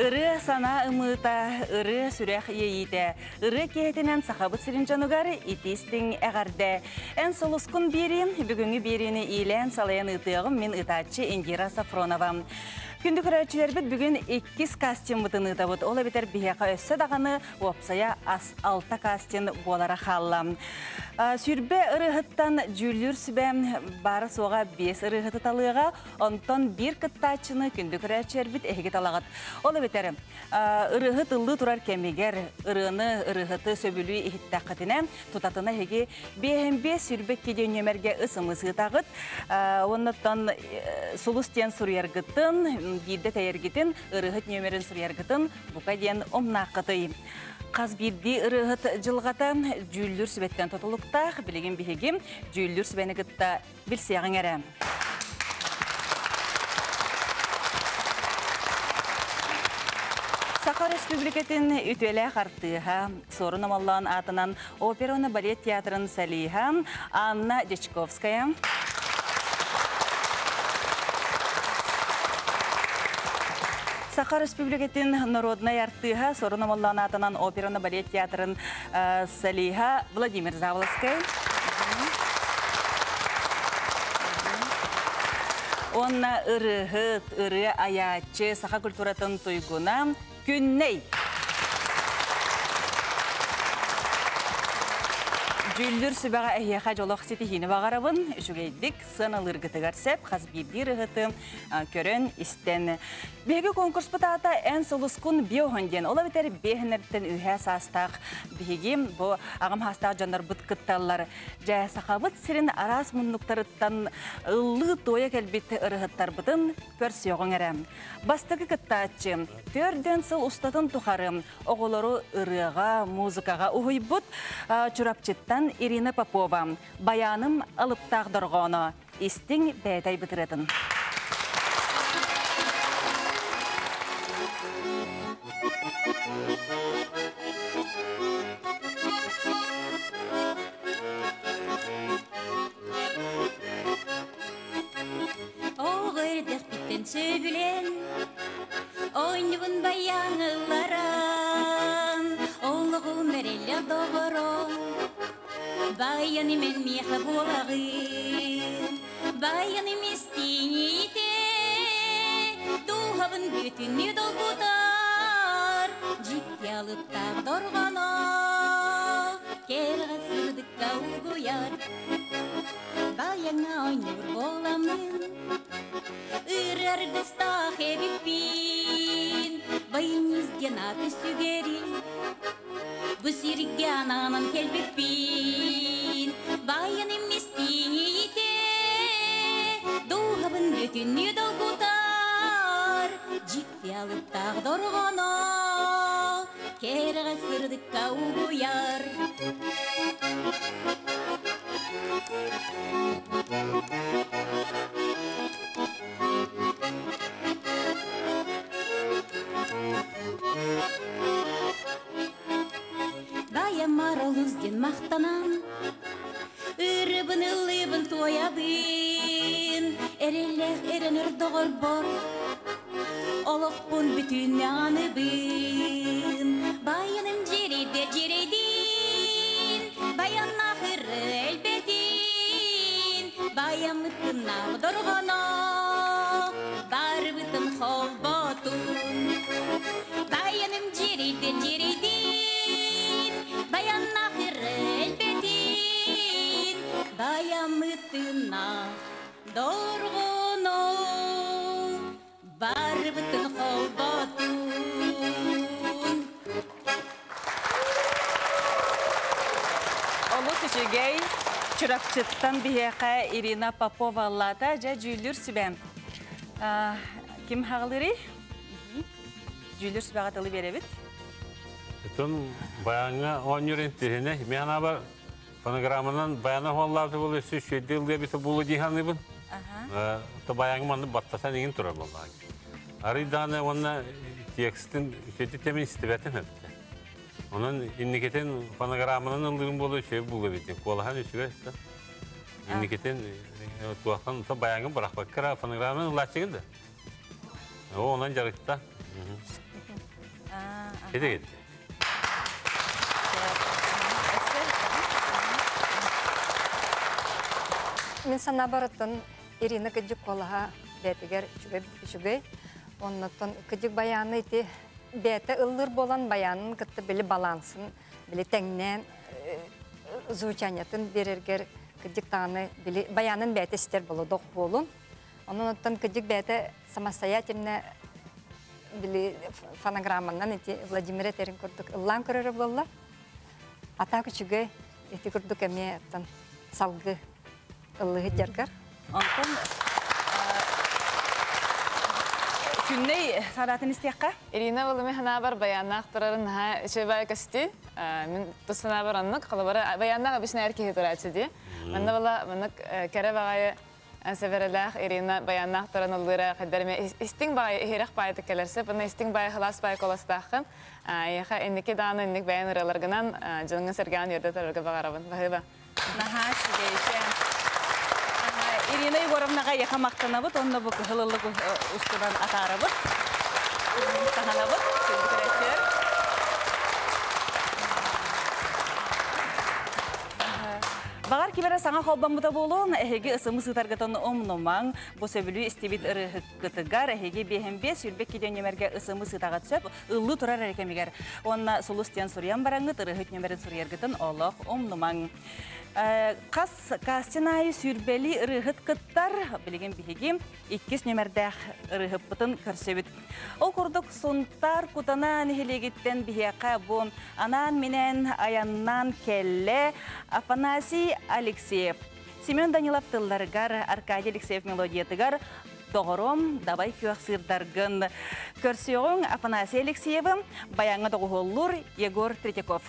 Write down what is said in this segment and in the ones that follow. Ыры сана ымыта, ыры сүрэх ейте, ыры кеетенен сахабыт сиринчанугары итистин әғарды. Ән солыскун берин, бүгінгі берини илен салаян ытығым мен ытатчы Индира Сафронова. Күндік үрәтчілербіт бүгін 2 кастин бұтыны табыт. Ола бетер бияқа өссі дағаны, өпсая ас 6 кастин болара қаллам. Сүрбе ұрығыттан жүлір сүбе бары соға 5 ұрығыты талыға, онтон 1 кыттачыны күндік үрәтчілербіт әйгі талағыт. Ола бетер ұрығыт ұлы тұрар кәмегер, ұрығыны ұрығыты сөбілі ехітті қытына, тұтатына әйгі бейхенбе сүрбе кеде өнемерге ұсымызғы тағыт. Оннаттан сұлыстен сұрыергіттін, Бирде тәйергетін, ұрығыт нөмерін сұрыергетін, бұқа ден омнақыты. Қаз бирде ұрығыт жылғата, жүлдір сөбеттен тұтылықтақ, білеген бігегім, жүлдір сөбені күтті білсеғын әрі. Сақар Республикатын үтелі қартыға, сорын амаллағын атынан операны балет театрын сәлейға, Анна Дечковская. Сахар Республикатын Народной артыға, сорынамаллана атынан операны балет театрын салиға Владимир Заволоскай. Онна ұрығыт, ұры аячы, саха культуратын тұйгуна Күнней. Жүлдір сүбаға әйеға жолық сетігіні бағарабын, жүгейдік сыналыр ғытығар сәп, қазбейдер ғыты көрін істен. Бегі конкурс бұтаата ән сұлыскун беуғынден. Ола бітер бейхінерттен үйе састақ. Бігім бұ ағым хастақ жандар бұткытталар. Жә сақабыт сірін арас мұндықтарыттан ұлы тойы кәлбетті ұрығыттар бұтын көрсеуғын әрі. Бастығы кыттаатчы, төрден сыл ұстатын тұқарым. Оғылару ұрыға, музыкаға ұғый бұт, чұрапчеттан Ирина Попова. Баяным алыптақ дұрғаны. Истің бәйтай бітіретін. Оғырдық біттен сөбілен, ойныбын баяныларын, олығы мәрелі доғырын. Баяны мен меха болағын, баяны местенейте, дуғабын бөтіні долбутар, жекте алыптар дорғана, керға сұрдыққа ұлғуяр. Баяна ойныр боламын, үрір дыстақ әбіппен, байынызден аты сүгерін, бұсерге ананан кәлбіппен. Баяным местіне ете, дуғабын бөтіні долгутар, жекте алып тағдорғана, керға сұрдыққа ұғуяр. Маралузден мақтанан, үрібін үлібін тоябын, әрелек әрінір доғыр бор, олықпын бүтін аңы бін. Баяным жерейдер-жерейден, баян ақыры әлбәтен, баян мұттын ағдырғана, бар бұтын қол бұтын. Баяным жерейдер-жерейден, баян ақыры әлбәтін, баямытына дорғыны, бар бұтын қолбатын. Олы сүшігей, чүрапчыттан бияқа Ирина Попова лада жа жүйлір сүбән. Кім хағылыры? Жүйлір сүбәға тылы беребіт. Bütün bayanı 10 yürüyün dihine, meyana var, fonogramından bayana hollarda buluyor, 3-7 yılda bir bulu dihanı bun. Bayanım anı battasan ingin durar vallaha. Arıdanı onunla tekstin kötü temin istibetin etti. Onun indiketin fonogramından aldığım buluyor, şey buluyor bitti. Kolahan üçü ve işte. İndiketin tuhaftan bayanım bırakmak kıra fonogramından ulaşıkındı. O ondan carıktı. 해되겠지. 민선 아버릇은 이리는 그쪽 골라 대태결 주게 оннаттан кыдык баяны ити бете ыллыр болан баянын кытты били балансын били теңнен звучаниятын берергер кыдык тааны били баянын бетестер болодок болун. Оннаттан кыдык бете самостоятельно били фонограмманан ити Владимир Терин курдук ыллан көрөрү болла. Ата күчүгө ити курдук эме тан салгы ыллы жергер. Күнней садатын истекка? Ирина Валымы ханабар баяннақ тұрарын шебай көсті. Мен тұсынабар аннық, қалабары баяннаға бішіне әркеге тұрачы де. Мәнді бала, мәнік кәрі бағайы сәбіріләқ Ирина баяннақ тұран ұлдыра қаддарыме. Истің бағайы херек байыты кәлірсі, бұны истің бағайы қылас бай қоластақын. Еқа әнеке дағаны әнек баян ұраларғынан жылыңын сәргеған ерді тұрырға бағарабын. Бағыба. Ирина Егоровнаға яқа мақтана бұд, онында бұл ғылылық ұстыдан атары бұд. Тағана бұд, сөзді көрәттер. Бағар кебәрі саңа қолбан бұда болуын, әхеге ұсымыз ғытарғытын ұмнымаң, бұл сөбілі істебет ұрығытығар, әхеге бейінбе сүйлбек кеден немерге ұсымыз ғытаға түсіп, ұлы тұрар әрекемегер. Онына сұлы стен сұриян бараңғыт, ұрығыт немерін сұрергітін олық ұмнымаң. Қас қастинайы сүрбәлі ұрығыт қыттар білеген бігеге еккес нөмірдәқ ұрығып бұтын көрсөбіт. Ол құрдық сұнтар құтанан елегеттен бігеға бұм анан менен аяннан кәлі Афанасий Алексеев. Семен Данилов тылдарғар, Аркадий Алексеев мелодиятығар доғырым дабай көксірдарғын. Көрсеуің Афанасий Алексеевым баяңы доғығылыр Егор Третьяков.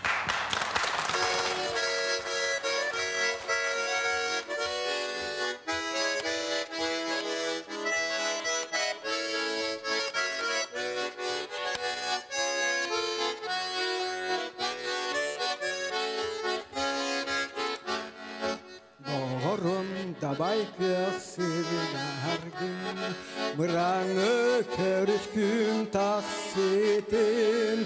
Мыраңы көріш күн тақсетін,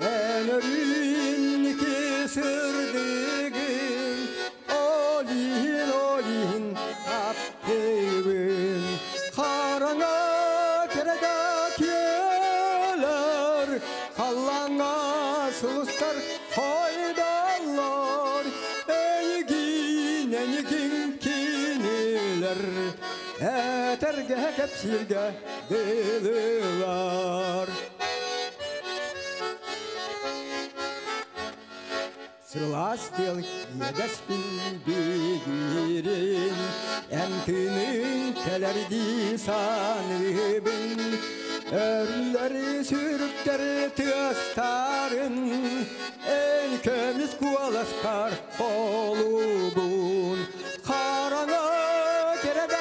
әнірін кесірдеген, олин, олин, таптейбін. Қараңа кереда келер, қалаңа сұлыстар қойдалар, әйгін, әйгін кенелер. Әтірге кәпсірге білілар. Сыластел едәспін бейгерін, әнтінің кәләрді саныбын, өрлері сүріктері тұстарын, ән көміз қуаласқар қолубын. Қараңа кереда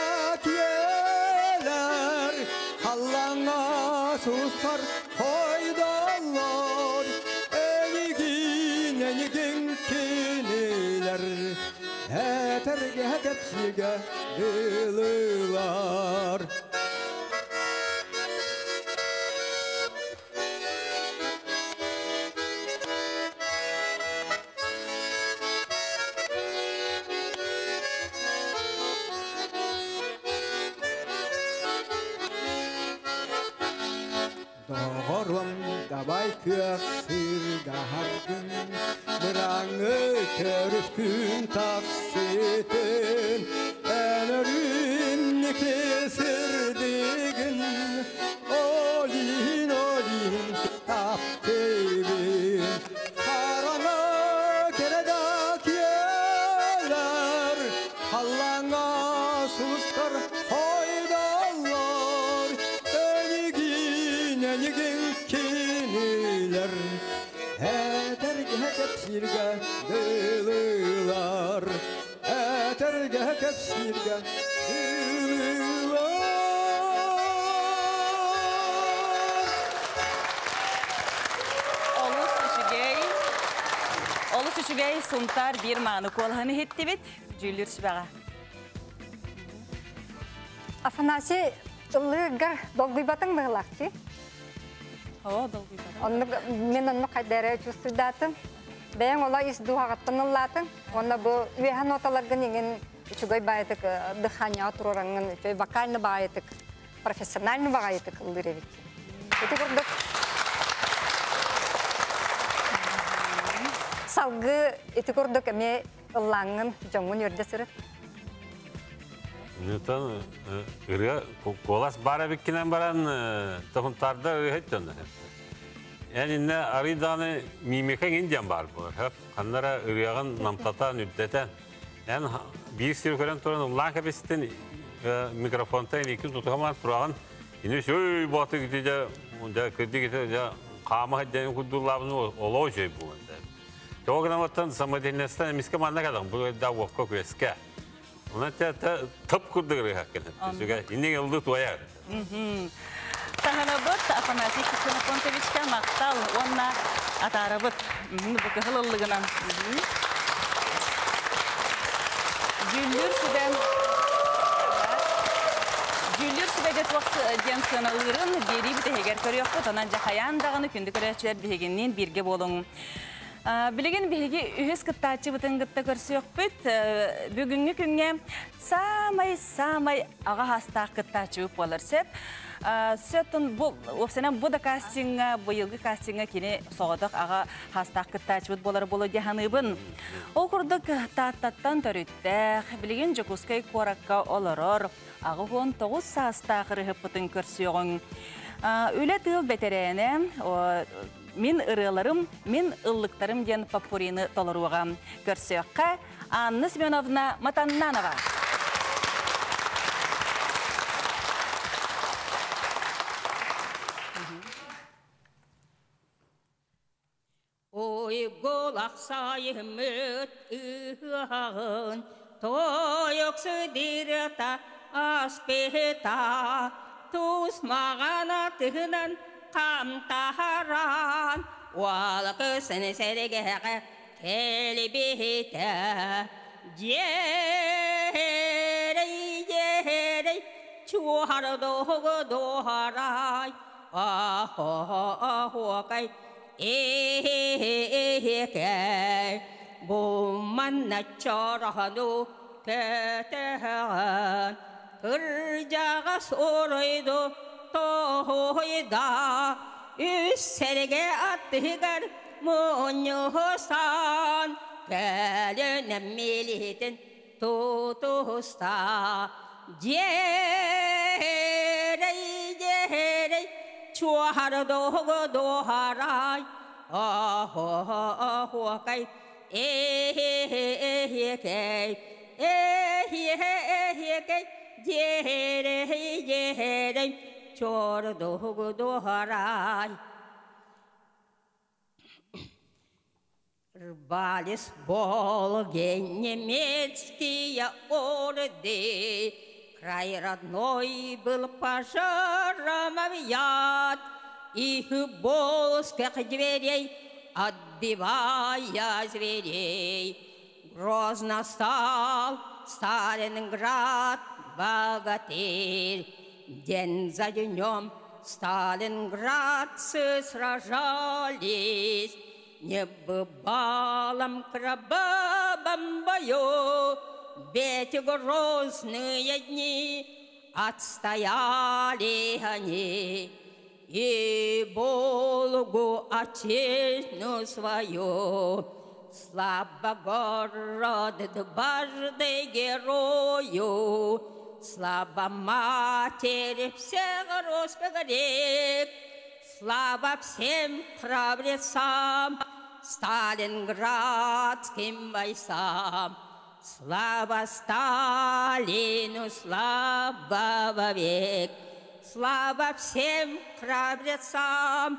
Сустар қойдалар, әйгін, әйгін келелер, әтерге кәпсіге білілар. Көксірдағын, біраңы көріп күн тақсетін, әнірін кесірдегін, олин, олин, таптейбін. Қараңа кереда келер, қалаңа сұлыстар қойдалар, әнігін, әнігін келер, әтерге кәпсірге білілар, әтерге кәпсірге білілар. Олыс үшігей сұнтар бір маңы қолғаны хетті бет, жүйлер сүбәға. Афанасий, ұлығығыр долғибатын бұғылақты? Мен қайдары жүсірдатым. Бәйін олай ес дұғағаттың ұллатың. Оны бұл үйән оталарғын еңін үшігөй байытық, дұхания тұрорыңын, вокальны байытық, профессиональны байытық ұлдыр евек. Өте көрдік. Салғы өте көрдік әме ұллаңын жоңын өрдесірі. Нютан, үрі қолас бары біккенен баран тұқымтарда өреттен. Әнінне арыданы мимекен индиян бар бұлар. Қандара үріяғын намтата, нүттетен. Ән бір сүйір көрен тұрын ұлан кәпесеттен микрофонтан екін тұтығаман тұрағын. Енді өй бұты күтіде, күрді кеті, қамы қадден күрдулабын олау жөй бұлын. Оғынан бұттан самаденестен әмеске маңна қадың. Бұл да өпқа көске. Она тебя топ курдыгры хакенет. Индеги улды туаяр. Таханабут Афанасий Кисенопонтовичка мактал онна атарабут. Букахалылыгынан. Жүллүр сүбәдет вақсы ден сыналырын бери бітегер көріяқпыт. Онан жақаяндағыны күнді көрәшілер бігегеннен бірге болың. Білеген білге үйіз күттачы бұтын күтті көрсі өкпіт, бүгінгі күнге самай-самай аға хастақ күттачы өп болыр сөп. Сөттін бұда кастинға, бұйылғы кастинға кені соғыдық аға хастақ күттачы өт болыр болу деханы бұн. Ол күрдік таттаттан төріттіқ, білеген жүкускай қоракқа олырыр, ағы ғон тоғыз састақ рүхіп бұтын көрсі өң. Үлі тұл бәтерені, мен ұрыларым, мен ұлықтарым ден папурені толыруға. Көрсі өққа Анна Семеновна Матаннанова. Ой, қолақ сайым өт үйағын, тойықсы дирета аспета, тұс маған атығынан қамтаран, уалықысын сәрігіғі келбеті. Ерей-ерей, чуғар-доғы-доғарай, аху-аху-аху-кай, ехе-ехе-кай, бұманна чарғану кәтіғін, күржаға сұрайды, тохойда үссәрге аттығар мұнюстан кәлінім мелетін тұтуста. Ерей-ерей чуғар-доғы-доғарай, аху-аху-кай, эхе-эхе-кай, эхе-эхе-кай, ерей-ерей чор-дугу-дугарай. Рвались Волги немецкие орды, край родной был пожаром объят, их волжских дверей отбивая зверей. Грозно стал Сталинград богатырь, день за днем сталинградцы сражались, небывалом кровавом бою, ведь грозные дни отстояли они. И Волгу отчизну свою, слава город дважды герою, слава матери всех русских рек, слава всем храбрецам, сталинградским бойцам, слава Сталину, слава вовек, слава всем храбрецам,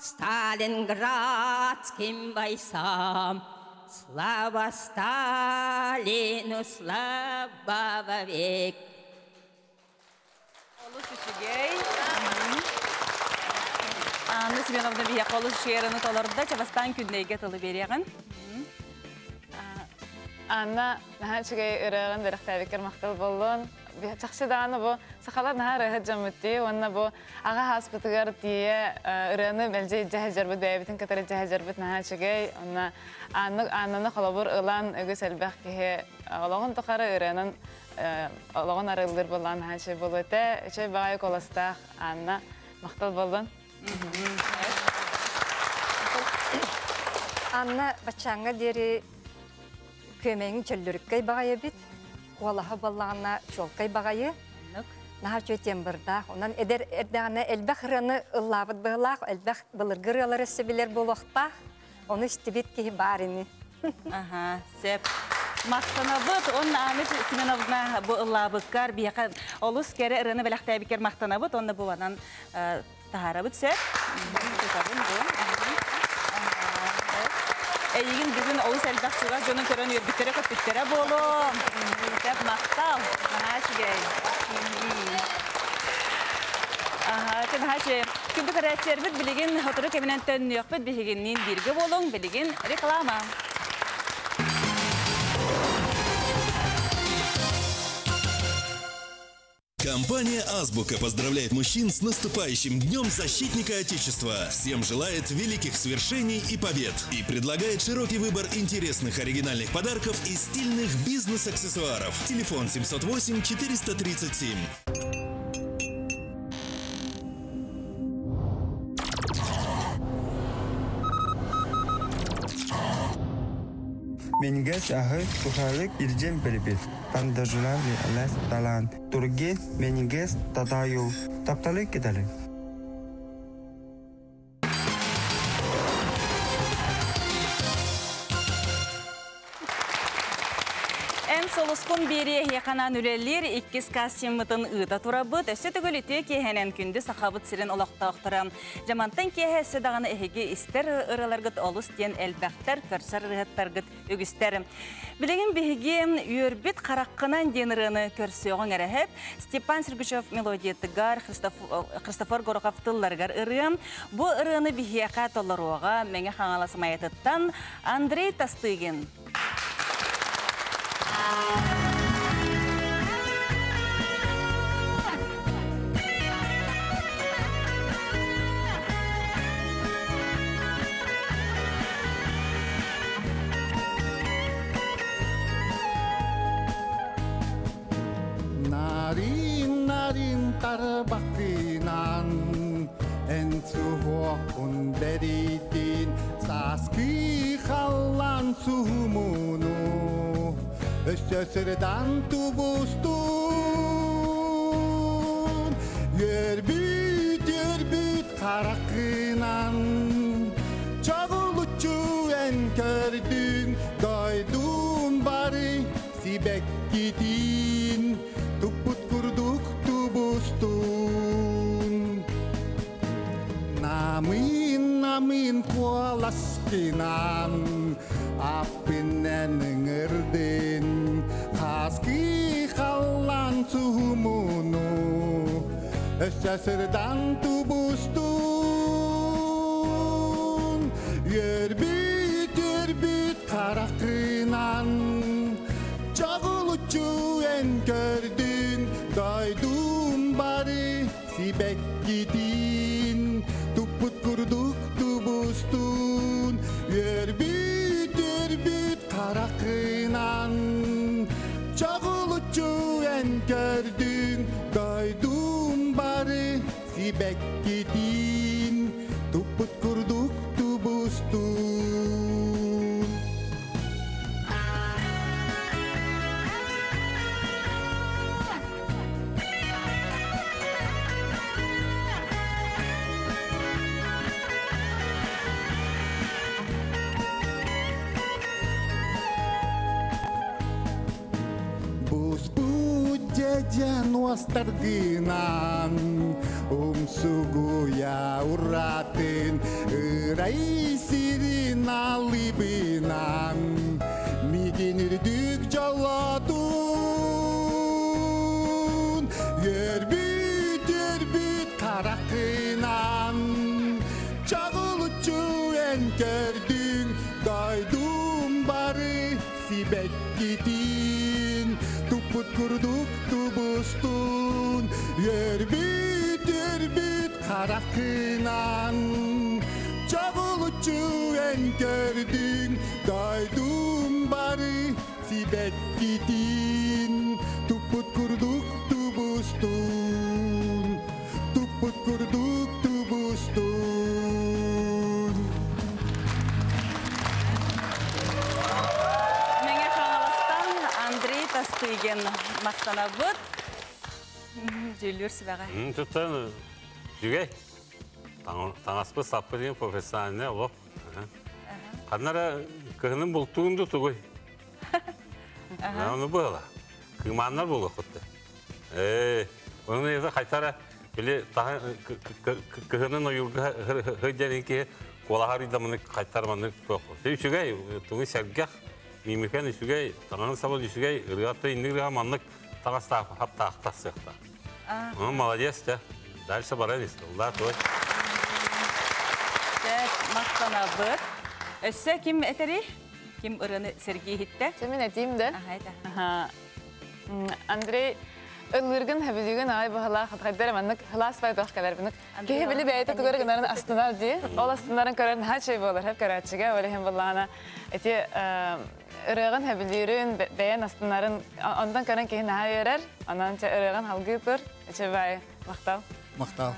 сталинградским бойцам, слава Сталину, слава вовек. Анна Семеновна бия қолыз шеріні толырды, чабастан күндейге тылы береғін. Анна, мәхән шүгей үріғін біріқтәбекер мақтыл болуын, بتخشى ده أنا بو سخلات نهار هجمتي وأنا بو أغا حسب تجارتي رأنا بالجي جهجر بدأ بتن كتر الجهجر بتنها شجاي أنا أنا خلابور إعلان أجلس البحكي هي أغلقن تقرأ رأنا أغلقن أريدير بالله هالشي بولته شيء بعيا كل استخ أنا مختل بالله أنا بتشانع ديري كمين تلركي بعيا بيت والله بالله أنا شو كي بعيا نهارشة تمبردا ونن إدر إدرنا البخرنا الله بالله البخ بالجري على السبيلر بوقته ونستبيت كه بارني أها سب مختنابط أن عملت سمنابنا بالله بكر بيقد أولس كره رنا بالحتى بكر مختنابط أن بوانا تهربت سب Әйген біздің ауыз әлбәқсуға жонын көрін өрбіттері көптіттері болуым. Тәп мақтау. Мәнәшігей. Күбі қарайеттербіт білеген ғатыры кәмінен төнін өқпет білгеннен бергі болуң білген реклама. Компания «Азбука» поздравляет мужчин с наступающим Днем Защитника Отечества. Всем желает великих свершений и побед. И предлагает широкий выбор интересных оригинальных подарков и стильных бизнес-аксессуаров. Телефон 708-437. Менгес ахы сухалык иржем перепит. Тандажулан алас талан. Турге менгес татаю. Тапталык кедалык. Солоскун бери яканан үлелер 2 кассиммытын ыта турабыт өсөтөгөлүтө кехенен күндү сахабыт сирен олоктоктурам. Жамантан кехесе даганы эхеге истер ыраларгыт олус тен элбактар көрсөр ыттаргыт өгүстөр. Билеген бегем үрбит караккынан денирыны көрсөгөн эрехет. Степан Сергеевич мелодиятыгар Христофор Гороковтылларгар ырым. Бу ырыны бегека толорога менге хаңаласмаятыттан Андрей Тастыгин. Narin, narin, tarbaktinan, ensuhokun beritin, saski halan suhumunu. Ösösürdan tubustun Yerbüt, yerbüt karakınan Çavulucu en kördün Doydun bari sibek gidin Tuput kurduk tubustun Namin, namin kualaskinan Apinnenin erdin Kaski kallan suhumunu Ösesirdan tubustun Yerbit, yerbit karakınan Çağulucu en gördün Doydun bari sibek gidin Tuput kurduk tubustun Yerbit Karakınan Çağulucu en gördün Doydun bari Sibek gidin Tuput kurduk tubustun Nostarginan Umsuguya uratın Reisirin alıbinan Miginirdik jaladun Yerbit yerbit karakınan Çağulucu en gördün Doydun bari sibek gidin Tuput kurduk tubus tarafından Çavulucu'en gördün Doydum bari Sibet gidin Tuput kurduk tubustun Tuput kurduk tubustun Menge şoğalastan Андрей Тастыгин Мақтана бұд Жүйлер сібаға Түптен Жүгей Таңаспы саппы дейін профессионаліне олық. Қаднара кығының бұл туынды тұғой. Оны бұл. Кығыманнар бұл ұқытты. Оның еді қайтара кығының ойылға ғырдерінке қолағар үйдамыны қайтарманы көқы. Сөй үшігай, тұңы сәргіғақ, мимекен үшігай, таңаның сабыл үшігай, ғырғатты индігіға маңнық таңаста апта ақтасы ұқта. Оны молодец, да. Дальше барамыз. Олда, той. Мақтана бұд. Өссі кім әтірі? Кім ұрыны Сергей хитті? Жемен әтейімді. Андрей, үлгіргін әбілігін ағай бұғыла қатқайдар әмәнік, ғылас байды оқ кәлір бұнық. Кеге білі бәйті түгірі ғынарын астынар дей. Ол астынарын көрерін ға чай болыр, әп көрәтшіге. Олі хем бұллағына әте ұрығын әбілігін бәйін астынарын, ондан көрін кейін ағай өрер, онан ұрығын халғы тұр, әче бәй. Мақтал. Мақтал.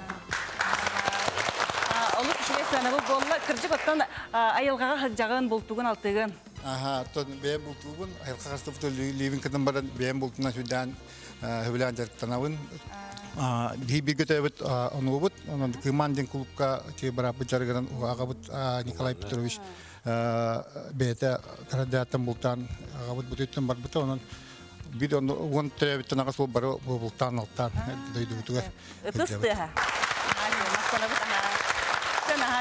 Олы үшілесіні бұл болына кіржік оттан айылғаға қаджағын болтуғын алтығын. Аға, бәйін болтуғын, айылғаға қастықты лейвін кірдің баран бәйін болтуғына сөйден өбілен жарықтанауын. Дей бір көті өбіт оны өбіт, оның күманден клубқа тей барап жарғынан оға бұт Николай Петрович бәйті қарадатын болтан оға бұт бұт өттен бар бұты оның Бид он тәрәбіттен ағас ол бары болтан алттан дөйді өтігер. Үтісті әға. Сән аға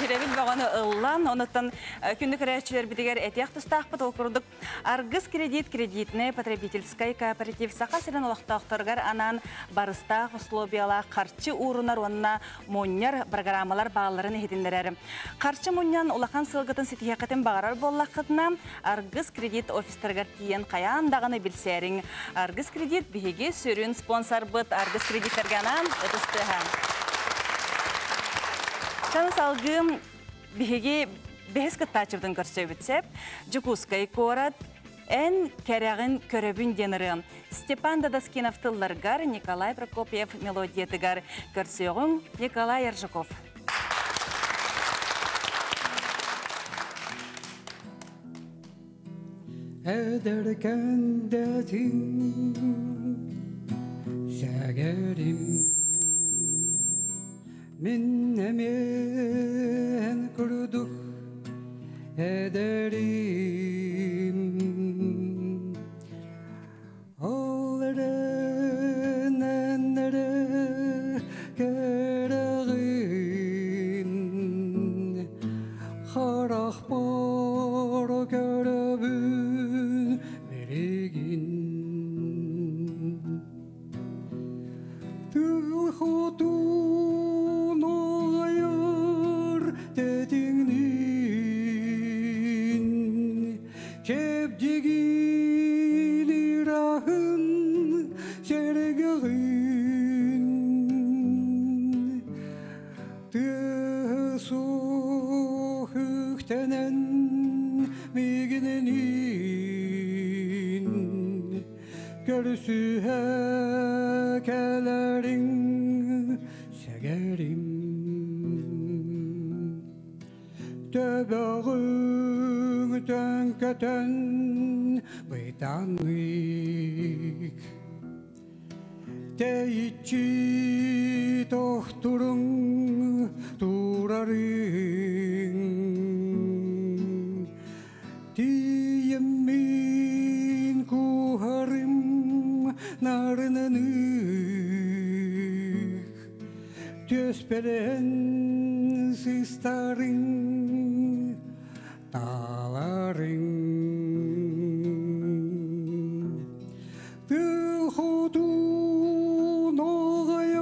Жүрәбіл бағаны ұллан, оныттан күндік әрәтшілер бітігер әтияқты ұстақпыт оқырдық. Арғыз кредитіне потребительскай кооператив сақа сірін олақтақтырғар анан барыстақ, ұслобиялақ, қарчы ұрынар онына монняр программалар бағаларын әдіндерәрі. Қарчы моннян олақан сылғытын сетіхекетін бағарар боллақытына Арғыз кредит офистергер тиен қаяндағыны білсәрің. Арғыз кредит бігеге сөрін спонсор бұт Арғыз кредитергенан өтістіға. Таныс алғым бігі бәхіз күттачывдың көрсөй бітсеп, жүкускай көрат, ән кәрәғін көрөбін денірін. Степан Дадаскиновтылларғар, Николай Прокопьев мелодиятығар. Көрсөйғым Николай Яржиков. Әдіргендәдің сәгерім Min hemen kurduk ederim Oğların enleri kerağın Harakbar körübün verigin Tülhutu Sühekelerin segerim Töbeğün tönketen bıtanlık Teyitçi tohturun turarın Tiyemin kuharım Narınanık Tüsperen Sistarın Dağların Tülhutun Oğaya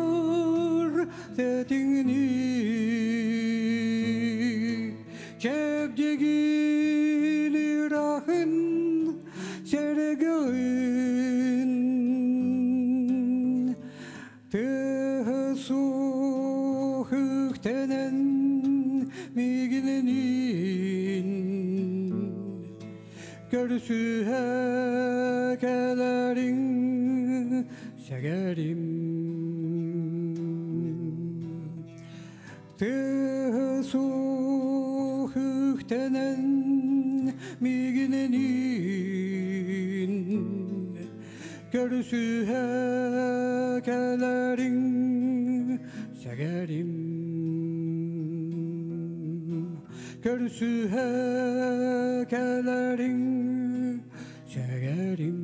gökteden mi gidenin görsü hekelerin segerim Tesu gökteden mi gidenin görsü hekelerin Segerim Görsü hekelerin Segerim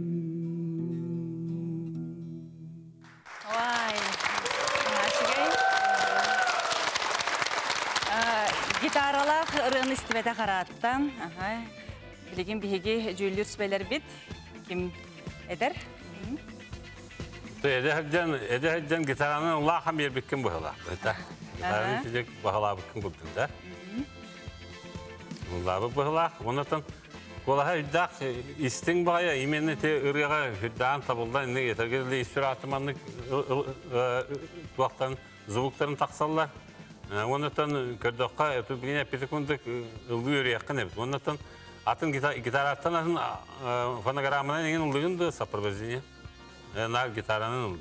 Vay Aşıgay Gitaralaq ırığını istibətə qaratdan Biləgin bihigi cüllür sübələr bit Kim edər? Edehden gitarının laham yer bitkin bu hala. Gitarın içecek bu hala bitkin bu hala. Lahbık bu hala. Onlardan kolaha hüddak istin baya imenli te ırığa hüddağın tabuldan ne yeter. Gezeli istürü atımanlık kulaktan zubuklarını taksallar. Onlardan kördokka ötübüline petikundik ılgı yürü yakın evet. Onlardan atın gitar attan atın fonogramına negen ılgındı sapır bezini. Nar gitarının oluyor.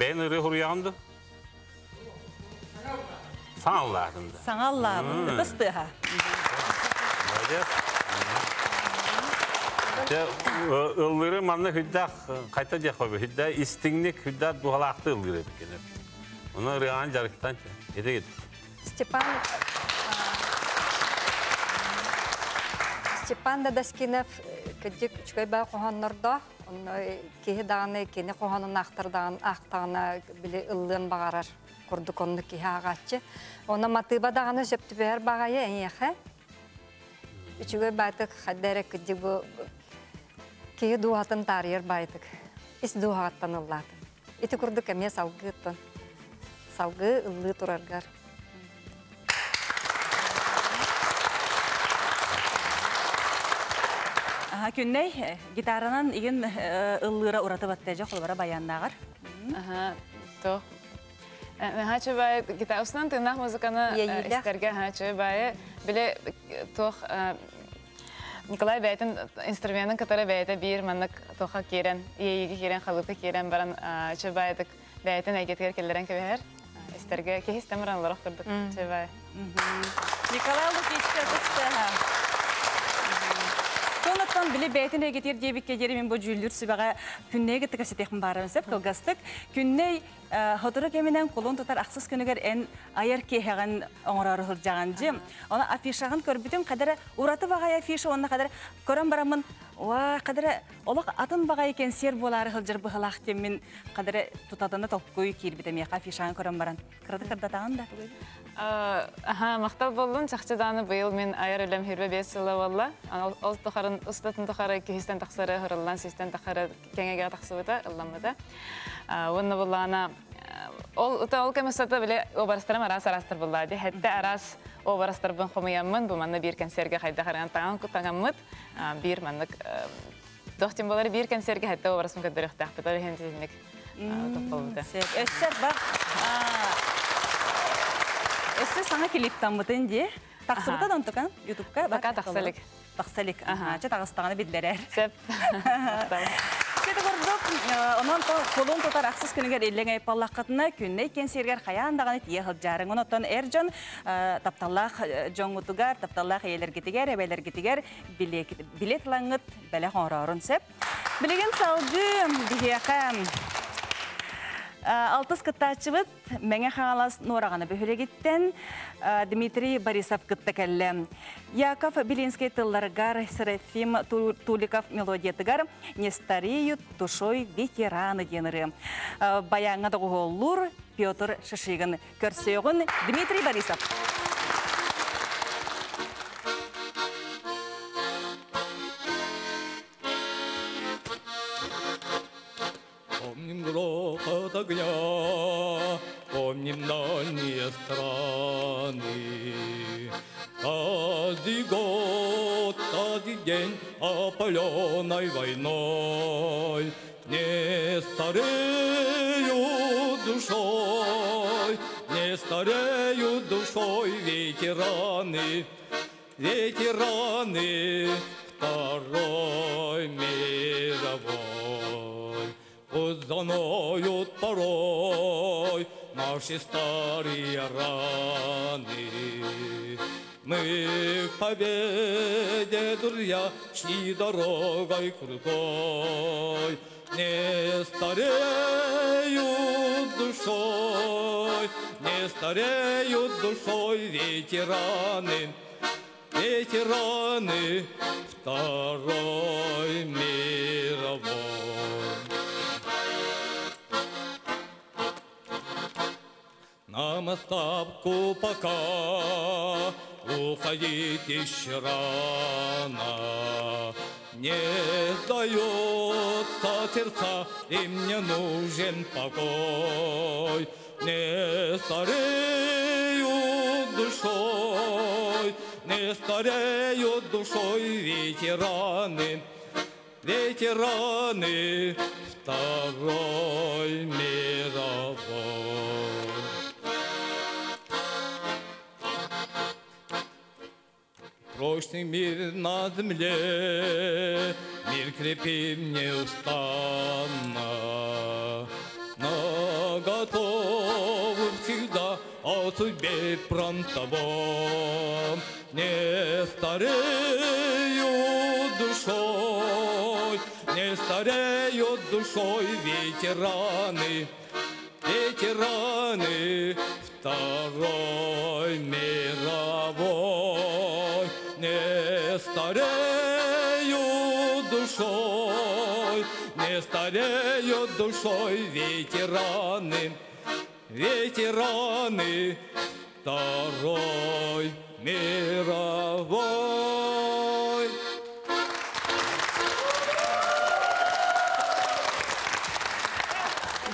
Ben ırı huruyandı. Sanallarında. Sanallarında. Bastı ha. Ilırı manlı hüddak kayta diyakabı. Hüddak istinlik, hüddak duhalakta ılırı. Onu rüyanı carıktan yede gittik. Степан Дадаскинов кедик чуйбай коханнарда, он кеһи даны кене коханын ахтырдан ахтана биле ыллын багарар курдук онны кеһи агачы. Она матыба даны септибер багая эйхе. Чуйбай батык хаддара кедик бу кеһи дуатын тарыр байтык. Ис дуаттан ыллат. Ити курдук эме салгыттан. Салгы ыллы тураргар. Күнней гитаранан иген ыллыра уратып аттайжа қолбара баяннағар. Тоқ. Хачы бай гитарысынан тыңнақ музыканы істерге хачы бай. Біле тоқ Николай бәйтін инструментін катары бәйті бір мәнік тоқа керен, ейгі керен, қалыпты керен баран чы байтық бәйтін әйгеткер келдерен көбер. Істерге кейстеміран ларық көрдік чы бай. Николай Лукичтер бұсты. Сонаттан біле бәйтіне кетер дебекке жері мен бұл жүйлер сөбіға күнне кетті көсетекім барымыз деп көлгастық. Күнне ғодыры кеменен қолын тұтар ақсыз күнігер ән айар кейхеған оңырары ғыржаған жем. Оны афишағын көрбітім қадары ұраты бағай афиша, оны қадары көрін барамын, уа қадары олық атын бағай екен сер болары ғылжыр бұғылақ демін қадары тұтадыны топ көй кербітім еқ афишағын көрін баран. Қырды-қырдатаған да? Мақтал болдым, чақчыданы бұйыл мен айыр өлем хирбе бес жылы болла. Ол тұқарын ұстатын тұқары кейстен тақсары, ғырылан сейстен тақары кеңеге тақсы бұта, ұлламыда. Оны боллана, ол көмісаты біле обарыстырым арас-арастыр болады. Хәтті арас обарыстырбын құмыямын, бұл манны бір кәнсерге қайдақарған таңамыд, бір маннық доқтен болары бір кәнсерге хәтті обарысын көдіріқтақ Өсі саңа келіп тамбытын де, тақсыбыта да ұнтықын, ютубқа бақа тақсылық. Тақсылық, че тағыстағаны беділер әр. Сөп, тақталы. Сөйті көрдік, онан қолуын тұтар ақсыз күнігер елің айпаллақ қатына күнне кен сергер қаяндағаны тие қылып жарың. Оныттан әр жон тапталлақ жоң ұтығар, тапталлақ елер кетігер, әбәйлер кетігер, билет лаңыт бәләқ оңырарын сөп. Білеген салды, Алтыс кыттачыбыт, мәңе қағалас норағаны бөхілегеттен Дмитрий Борисов кытты кәлі. Яков Белинский тылларгар, Серафим Туликов мелодиятыгар, не стареют душой ветераны деныры. Баяңы дұғылур Петр Шишигін. Көрсеуғын Дмитрий Борисов. Огня, помним дальние страны. Каждый год, каждый день опаленной войной не старею душой, не не стареют душой ветераны, ветераны Второй мировой. Пусть заноют порой наши старые раны. Мы к победе, друзья, шли дорогой крутой, не стареют душой, не стареют душой ветераны, ветераны Второй мировой. Нам оставку пока уходить еще рано, не сдается сердца, и мне нужен покой. Не стареют душой, не стареют душой ветераны, ветераны Второй мировой. Прочный мир на земле, мир крепим неустанно, но готовы всегда о судьбе пронтовом. Не стареют душой, не стареют душой ветераны, ветераны Второй мировой. Не стареют душой, не стареют душой ветераны, ветераны Второй мировой.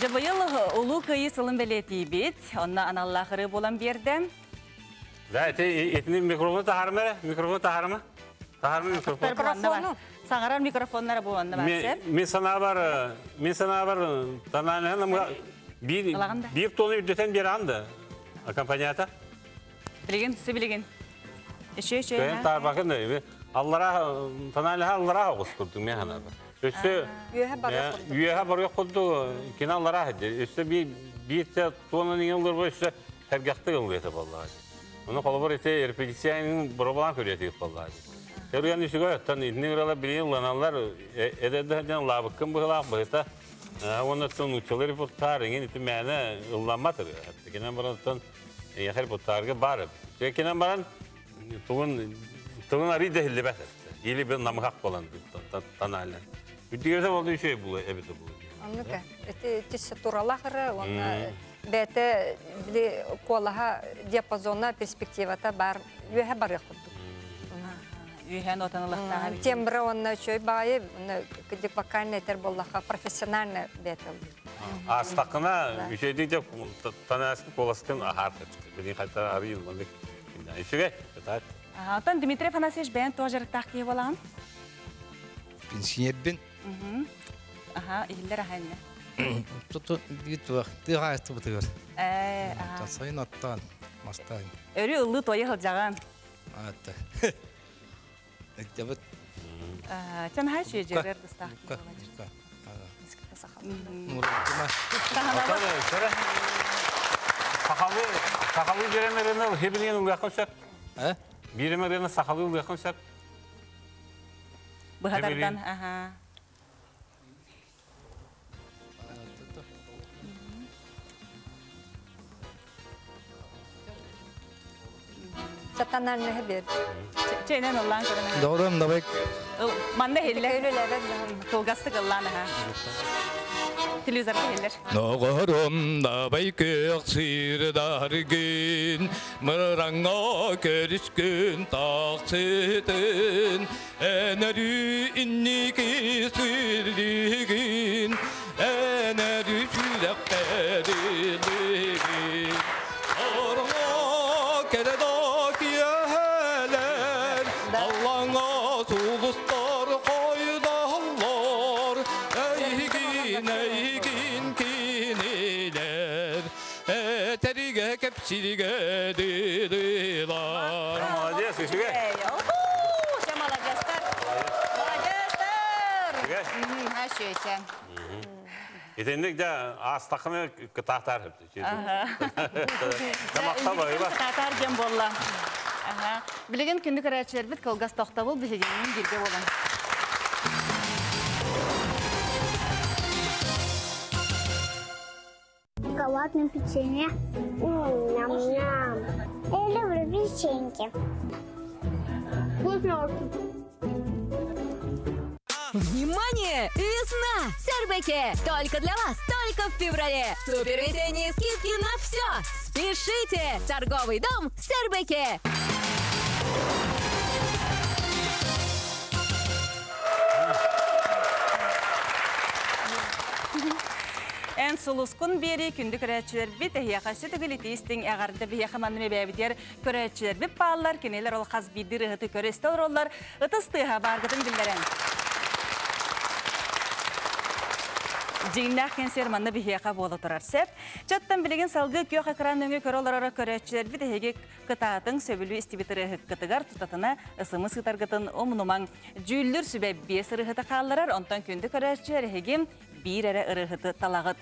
Жабайылық улука и солымбеле пейбет, онна аналлахыры болам берді. Да, это микрофон тахармы, микрофон тахармы. Тахармы микрофон. Саңарар микрофоннары боланды бәсі. Мен сана бар, тананынамға бір тоны үддетен бер анды, аккомпаниата. Білеген, түсі білеген. Еще. Көйін тағар бақын, тананыға аллара ғоғыз күрдің мен ғана бар. Üstü üyeha barıyor kurdu, kenarlara hadi. Üstü bir tonun yıldır bu üstü tergahta yıldır etip Allah'a. Onu kolabor ete erpedisyenin burabalan körüyeti etip Allah'a. Her uyanın üstü koyattan, idinin oralar bilen yılananlar ederdiden labıkkın bu lağ bağıta. Onun için uçaları bu tarihinin iti mene yıllanmadır. Kenan baran'tan yakar bu tarihi bağırıp. Kenan baran tılın arı dehildi bəhtir. İyili bir namıqaq olan tanayla. Үдігерді болды үші бұлай, әбеті бұлай. Анныға, әтесі туралы қыры, оны бәті білі қолаға диапазонна перспективата бар, үйәе бар еқұтты. Үйәен отанылықтағы. Тембірі онына үші байы, күдік вокальный тер болаға, профессиональны бәті бұлай. Астақына үші дейді танасын қоласықын ағарды. Білін қайтар ары елмандық. Үшіге, қытар. Отан, Дмитрий Афанасьевич, бәйін тоғжарықтақ кей болаған? Пенсионербен. Ага, иллер ахайна. Тут битва, ты гайсты бутыр. Тасайын аттан, мастайын. Өрі ұлы тойы қылжаған. Атта. Әттебіт. Тән ғай жүйе жерер дыстақ. Мүкка. Мүскітті сақалды. Мұраттыма. Сақалы. Сақалы. Сақалы жеремерені хебілген ұлғақын шақ. Ә? Беремерені сақалы ұлғақын шақ. Быхатардан, ага. Сатанальны хабер. Чейнен ұллан көрінен. Дауырым, давай. Манды хеллер. Толғастық ұллан, ага. Телевизорды хеллер. Дауырым, давай көк сирдар күн, мұраңа көріс күн тақсытын, әнәрі иннеке сүрлігін, әнәрі сүләқпәрілігін. Орға кәрді Ey Серега, как серега, ты дыла. Молодец, и себе. Все молодец, молодец. Молодец, Тар. Итак, да, астахны катахтар. Намахта бойба. Катахтар кем болла. Билеген күндік әрәтшілербіт қалғас тоқта бол, бізегенің келге болған. Шоколадное печенье. Ням-ням. Я люблю печеньки. Внимание! Весна! Сербеки! Только для вас! Только в феврале! Супервесенние скидки на все! Спешите! Торговый дом Сербеки! Солускун бери күнді көрәтшілер бит әйяқасы түгілетейстің әғарды бияқаманымы бәбідер көрәтшілер біп балылар кенелер ол қаз бидір ғыты көрестел роллар ұтыстыға барғытын білдерен. Жиңнақ кенсер маңны бияқа болы тұрар сәп. Чаттан білеген салғы көк әкран өңі көроларара көрәтшілер бит әйге қытаатың сөбілі істебетірі қытығар тұтатына ұсымыз қытарғытын омнумаң жүлдір сөбәп бес ұрығыты қалыларар онтан күнді көрәтшілер әйгем бир әрі ұрығыты талағыт.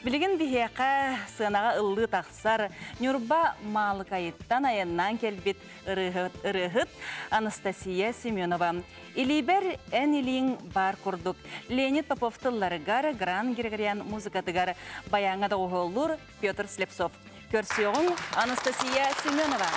Білген бігеқа сынаға ұлы тақсар, Нюрба Малықайыттан айыннан келбет ұрығыт Анастасия Семенова. Илейбер ән елейін бар күрдік. Леонид Поповтыларығар, Гран Григориян музыкатығар. Баяңа да оғылыр Петр Слепцов. Көрсеуің Анастасия Семенова.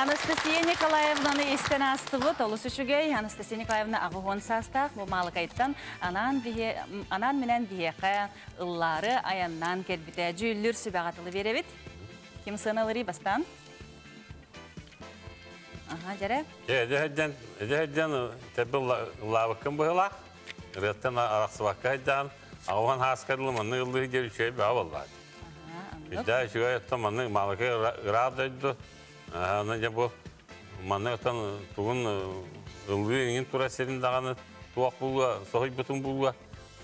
Анастасия Николаевнаны естен астығы толыс үшігей. Анастасия Николаевна ағығын састақ. Бұл малықайттан анан менен бияқа ұллары аяннан келбіті. Жүйлір сүбағатылы беребіт. Кем сыналыры бастан? Аға, жарай. Әдіғедден тәбі лавықын бұғылақ. Реттен арақсываққа әдден. Ағығын асқарлы мұны ұлды дер үші бәу болады. Әдді үшігі әтті мұны малықай Анадя бол, маннатан тугун улуйнин турасерин даганы туак булга, сохи бутун булга.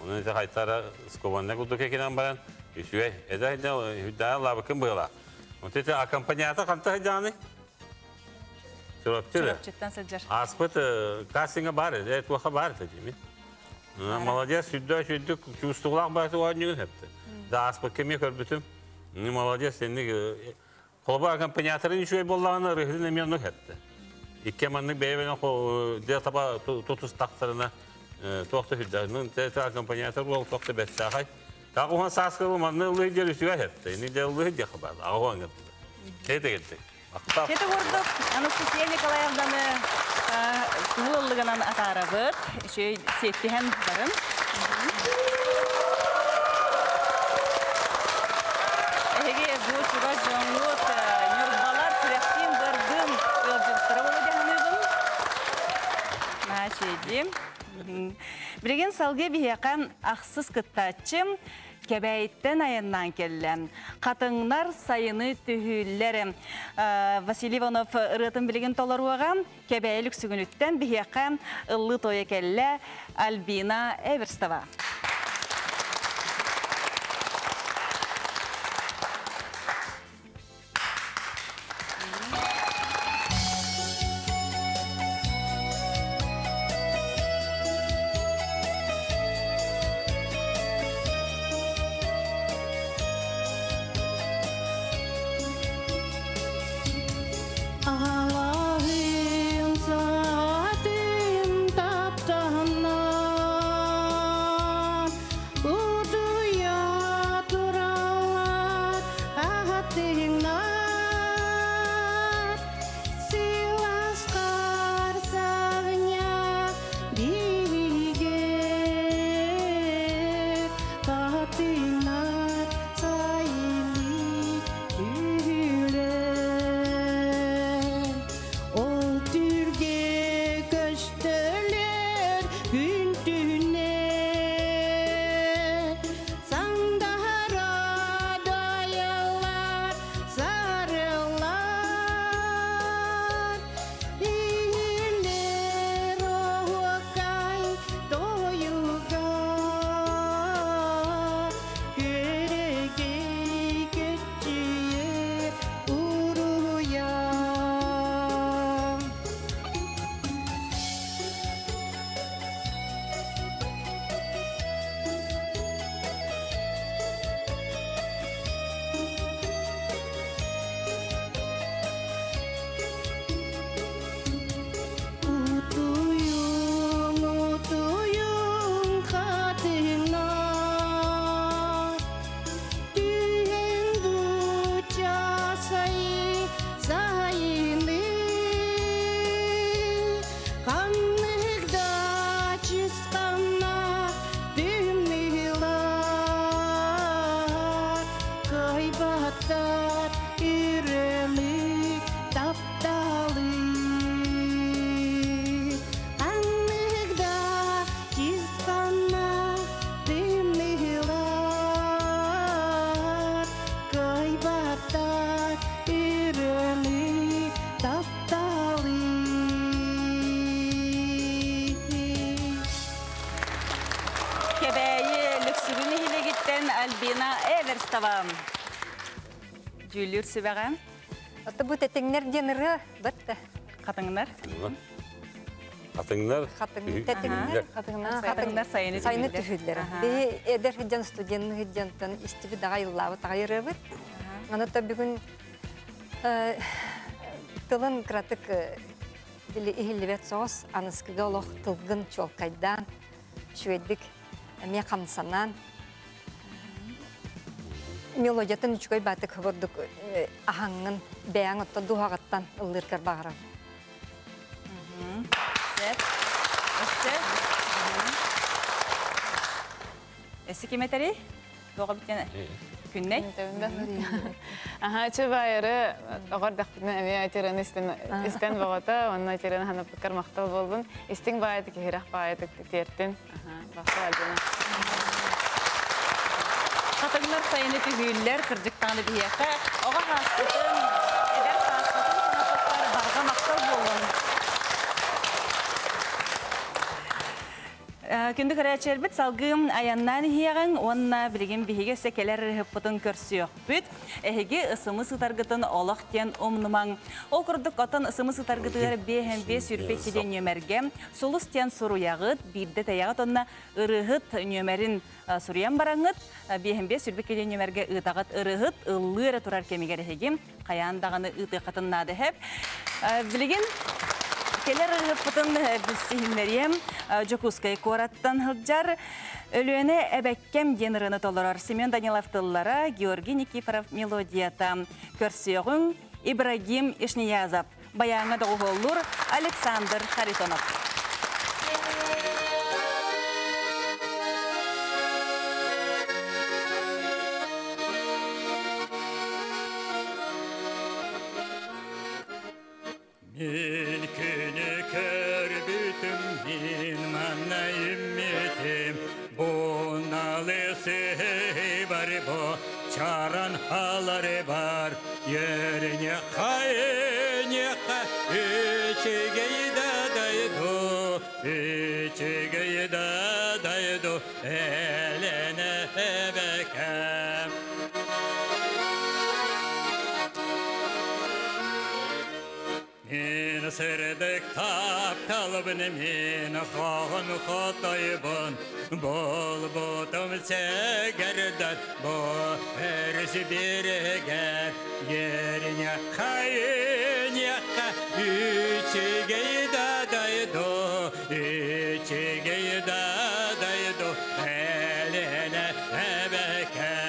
Онун эте хайтара скованна кудуке кинан баран. Ишуэ, эдайда да лабакын была. Вот эти аккомпаниаты канта жаны. Чурапчыра. Аспыт касыңа бар, эт уха бар теми. Молодец, сюда чүдүк, чустулак баты ойнугун хепти. Да аспыт кеме көр бүтүм. Ну молодец, сени холба аккомпаниаторын ишуэ боллагына рыхлын эмненук хепти. Иккеманны бейбен хо де таба тутус тактырына токты хиддарын. Эт аккомпаниатор бол токты бетсахай. Так он саскал, он не улыбнулся, не делал хабар, а он это. Это гордо, Анастасия Николаевна, улыбнулась от арабы, еще сети хендером. Эгей, вот у вас жонглот, нюрбалар, тряхтин, гордым, элдин, второго дягныбым. Начиди. Бреген салге бияқан ақсыз кыттачым. Кебейттен айыннан келлен. Қатыңнар сайыны түхіллері. Василий Иванов ұрытын білген толаруаға кебейлік сүгініттен бігеқа ұлы тойы келлі Альбина Эверстова. Юлюр Сибага. Это будет тингнер генера, вот. Хатингнер. Хатингнер. Хатингнер. Хатингнер сайнит. Сайнит тюфидлер. И эдер хиден студент хидентан истивидага илла тагиревер. Она то бегун тылын кратык или ихилвет соус, она скидалох тылгын чолкайдан шведик мехамсанан. Мелодиятын үчкөй бәтік ғырдық ағаңын бәңітті дұғағаттан ұлыркар бағыра. Әсі кеметәрі? Доға біткені? Күннәй? Әчі байыры оғар дәқтінің әме әтерін істен бағыта, оның әтерін ғанып бүткір мақтал болдың. Істің бағайтық, хирақ бағайтық терттін. Бақты әлдіні. Хатыңнар сайыны түгілілер, күрдіктаны бияқы, оға хастытын, әдер хастытын, Күнді көрәтшер біт, салғым аяннан хияғын, онына білген бігеге сәкелер ғыппытын көрсі өкпіт, әхеге ұсымыз ғытарғытын олық тен ұмнымаң. Ол күрдік қотын ұсымыз ғытарғытығыр бейхен бес үрпеттеден нөмерге, солыс тен сұру яғыт, бейді таяғыт онына ұрығыт нөмерін сұриян бараңыт, бейхен бес үрпеттеден нөмерге ұтағыт ұрығыт, ұлыр тұрар кемегер әхеге қаяндағыны ұты қатыннады әп. Білген... Келер ғыппытын бізсейінлерем Джокускай Кораттан ғылджар. Өліөне әбәккем генеріні толырар. Семен Даниловтыллара, Георгий Никифоров мелодията. Көрсеғың Ибрагим Ишниязов. Баяңы доғығылыр Александр Харитонов. Сырдық тапталыбын, мен қоғын қотайбын, бұл бұтым сәгірдір, бұл әрісі берігер, еріне қайын еққа, үчігей дадайды, үчігей дадайды, әліне әбәкәм.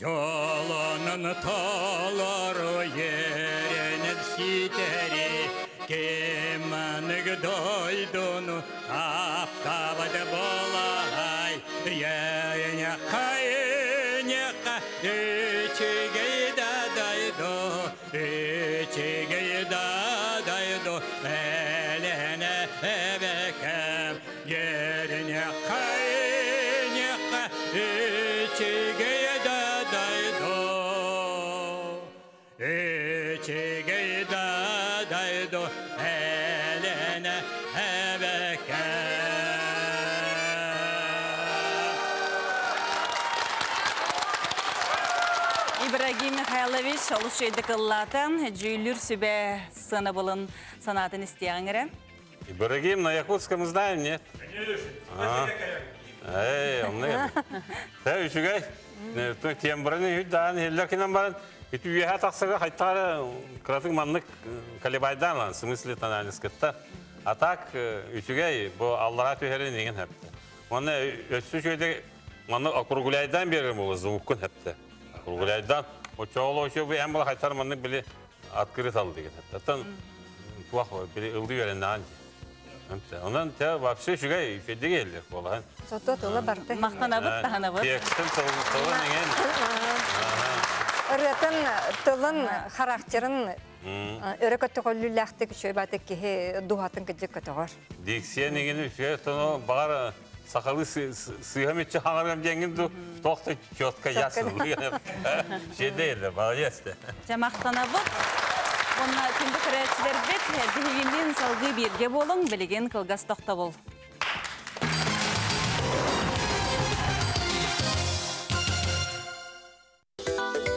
Yolunun toluru yeriniz siteri, kimanık doydunu taptavadı bolay. Yerine kayın yaka, içigey dadaydı, içigey dadaydı, eline ebekem. Yerine kayın yaka, içigey Ибрагим Михайлович, олыс жейдік ұллатын, жүйлір сөбе сыныбылын санатын істеяңірі. Ибрагим, на якутском знаем, нет? Эй, умный. Тәу, үшігай, тем бұрын, үйдән, елдеркінен барын, үті үйе тақсыға қайттары қыратың маңнық қалебайдан, сымыслы таналіз кітті. А так, үшігай, бұл аллара түйерін еген әпті. Оны өтсі жөйді, маңнық округулайдан берген болы, зұғыққын әпті. Кургулайдан, о чоғылы өші өбі әм бұл қайтар маңны білі атқыры талы деген. Аттан құлақ өбі, білі ұлды өрен ағын дейін. Ондан тәу бақшы үшігай үйфеддегі елдер болған. Сотты тұлы бақты. Мақтан абыт, тағын абыт. Текстің тұлын деген. Үретін тұлын характерін өрі көтті қолы ләқтік үші бәті кейі дұғатын күдік көті ғор. Дексия негені үшіге Сақалы сұйғаметші қаңырғам деңгімді тоқты көтқа ясылы жеді елді, бағалесті. Жамақтана бұд, онына күнді көрәтшілер бет, дегеннен салғы берге болың, білеген қылғас тоқта бол.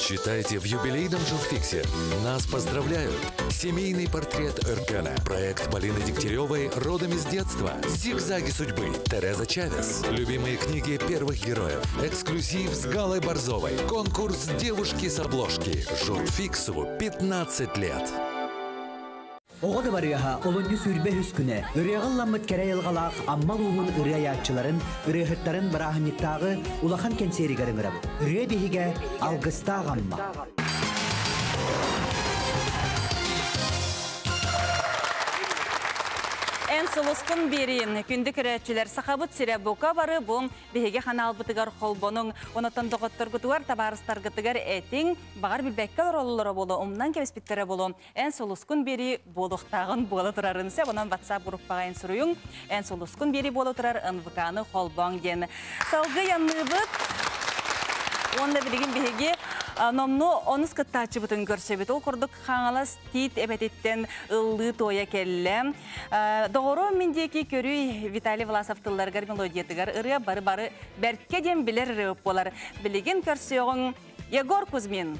Читайте в юбилейном журфиксе. Нас поздравляют. Семейный портрет Эркана. Проект Полины Дегтяревой «Родом из детства». Зигзаги судьбы. Тереза Чавес. Любимые книги первых героев. Эксклюзив с Галой Борзовой. Конкурс «Девушки с обложки». Журфиксу 15 лет. Оғады барыяға олонды сүрбе үскіне, үрияғын ламмыт кәрі елғалақ, аммал оғын үрия яқчыларын, үрияғыттарын барағынниттағы улақан кәнсері көріңірім. Үрия бейге алғыста ғамма. Ән сұлысқын берейін. Күнді көрәтшілер сақабыт сірә бұқа бары бұң бейге қана албытығар қолбоның. Онытын доғыттырғытығар, табарыстарғытығар әтің, бағар білбәккәл ролылары болу, ұмнан кәбіспеттері болу. Ән сұлысқын берей болуқтағын болы тұрарын сәп, онан WhatsApp ғұрыппаға ән сүріуін. Ән сұлысқын берей болу тұрар ұнвықаны қолбоң ден. Салғы онда билген биге номно онус каттачы бүтүн көрсөбөт. Ол курдук хаңалас тит эбететтен ылды тоя келлем. Догоро миндеки көрүй Виталий Власовтылар гармелодиятыгар ыры бары-бары беркке дем билер рып болар. Билеген көрсөгөн Егор Кузьмин.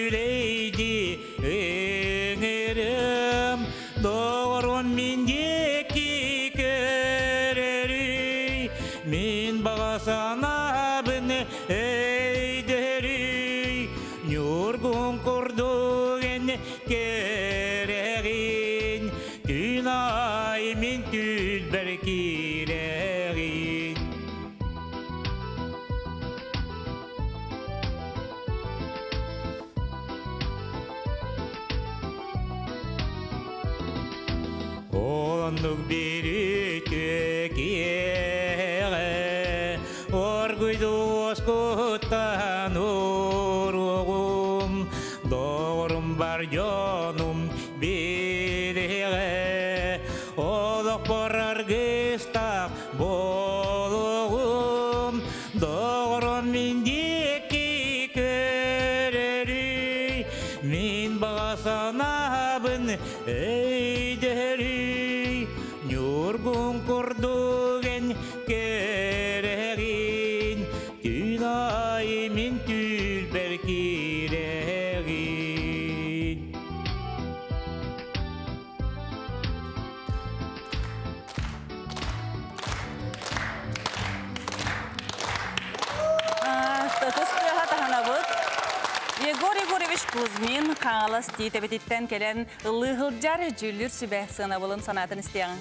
Кузьмин, Калас, Титебетиттен келен Лыгылджар Джуллюр Субехсына болын санатын істеян.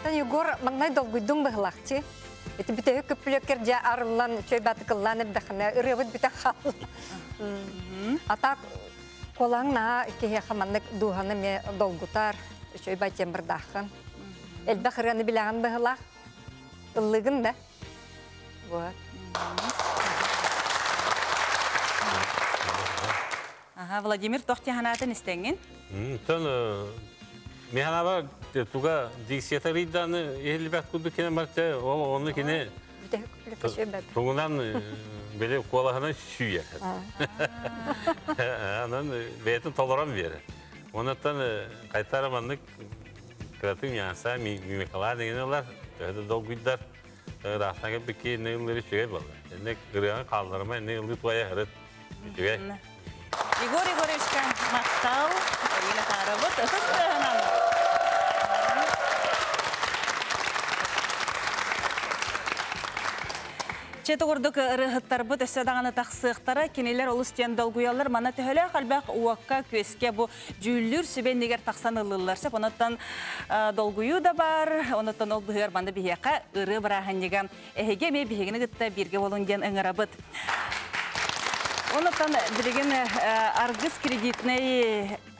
Атан Егор, маңнай долгудың бұғылақты. Эті бітегі көппілікерде арылан, чөй батықылланып дақына, үревіт біте қал. Атақ қолаңна кеғеқа маңнық дуғаны ме долгутар, чөй байтен бір дақын. Әлбі қырғаны біләған бұғылақ, ұлығын да. Владимир, тохте ханатын истенген? Тон, механаба туга диксиятарыйдан ерлибат кудукене марте, оны кене тугунан беле колахана шүйе. Анан бейтін толорам бері. Онаттан қайтарыманды кратын яңса, мимикалар дегене олар, төхеді долгуйдар, рахтанға бүкке не ылдыры шүйе болды. Әнек ғырыған қалдырма, не ылды туая ғырыт шүйе. Егор Егоровичка, мақтау, Ирина Қарабыт, ұқыстығынан. Четі құрдық ұрығыттар бұт өсөдағаны тақсықтары, кенелер ұлыстен долгуялар, мана түхілі қалбақ уаққа көске бұ жүллүр сөбен негер тақсан ұлылар. Сөп, онаттан долгую да бар, онаттан ол бұғыр банды бігеқа ұры бұрағын неге. Әхеге ме бігегіні күтті берге болыңден ұңырабыт. Онотан білген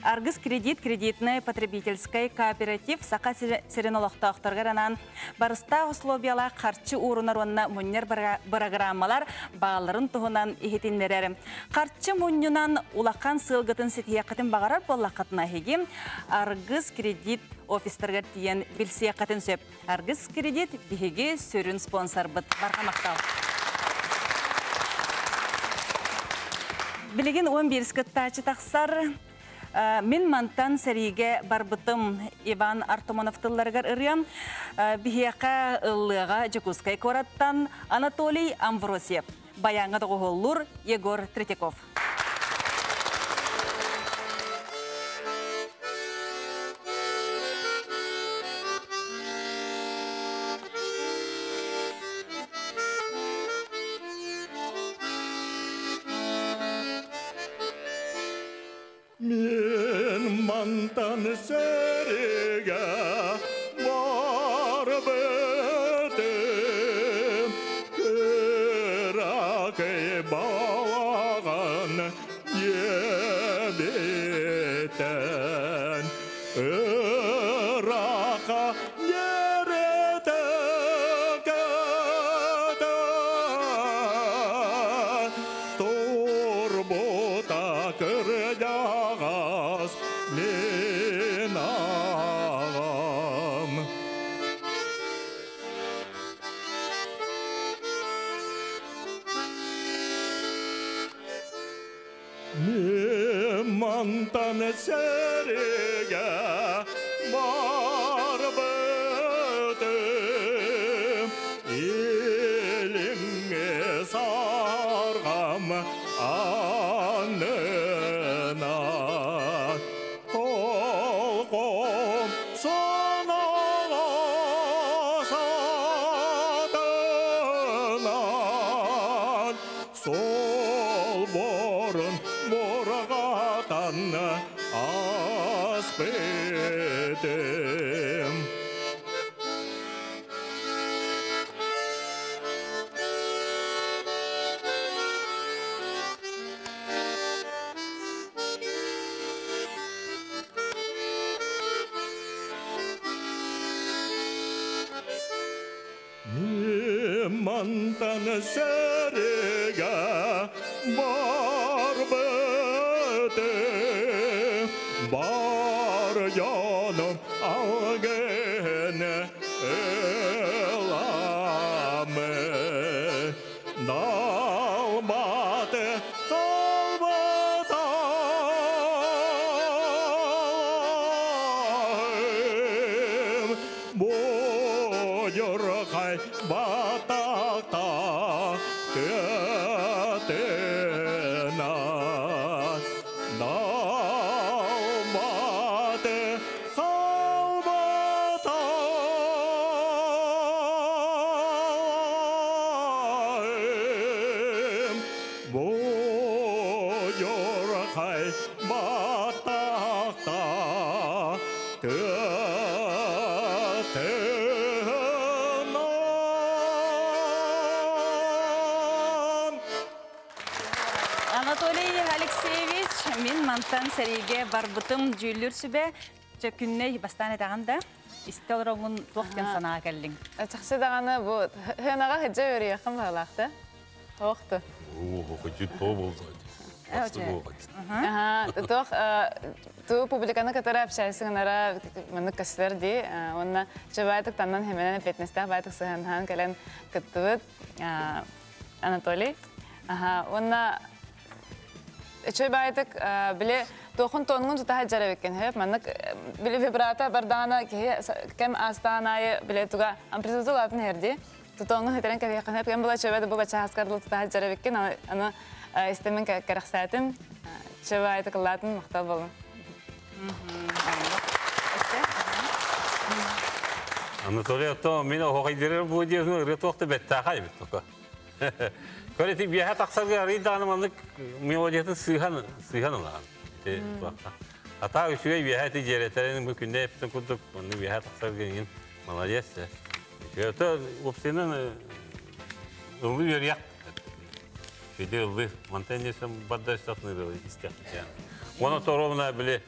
аргыз кредит кредитный потребительский кооператив сақа сиренолоқты ақтырғаранан барыста условияла қарчы урунарунна мұннер бараграммалар бағаларын тұғынан ехетенлерер. Қарчы мұннынан улақан сылғытын сетияқатын бағарар болақатына хеге аргыз кредит офистырғар тиен білсияқатын сөп. Аргыз кредит бігеге сөрін спонсор бұд. Барға мақтау. Білеген 11-скі тачы тақсар, мен мантан сәриге барбытым Иван Артамоновтыларғар үрем, бігеқа ұлыға Джекускай Кораттан Анатолий Амвросев, баяңы дұғығылыр Егор Третьяков. Янтан серега марбетем кыракай балаган ебетен ырака еретеката торбота кырдагас ленам. Мантан серега марбетем илиңе саргам анына толком саналасатынан сол борын морғатан аспетем. Мантан серега марбетем бар жаным алгын ыламын далбаты салбатайым буйыркай батакта кетена далбаты салбатайым буйыркай батакта кетена. Анатолий Алексеевич, мен мантан сереге барбытым жүйлүр сүбе, күнне бастан етағанда, истел роңын тоқтен санаға кәлдің. Чақсы дағаны бұл, ғынаға ғыджа өрі яқын бағалақты, тоқты. Қүті тоқ болды. Басты болды. Тоқ, ту публиканы, которая общается, ғынара мүнік кәсілерді, онына жабайтық тамнан хеменен петнестіға байтық сығанған кәлін күттівіт. Анатолий, онына чөй байтык биле тохун тонгун жутаха жарабеккен хеп маннык биле вибрата бардана ке кем астанайы биле туга амплитуда латын херди тутонгун хетерен кеге хеп кем була чөй байтык буга часкарлы тутаха жарабеккен аны истемен карахсатым чөй байтык латын мактал болун. Анатолий то мен огойдер бу дезин ретохты беттахай беттока. Когда ты бьешь, так сразу говорит, да, нам надо мелодию слышать, А так еще и бьешь, ты делаешь, ты не кунешь, потому что он бьешь, так сразу говорит, молодец. Это вообще не луверья. Где луверь? Монтенье сам баддаш так не делает, истинно. Воно то ровно были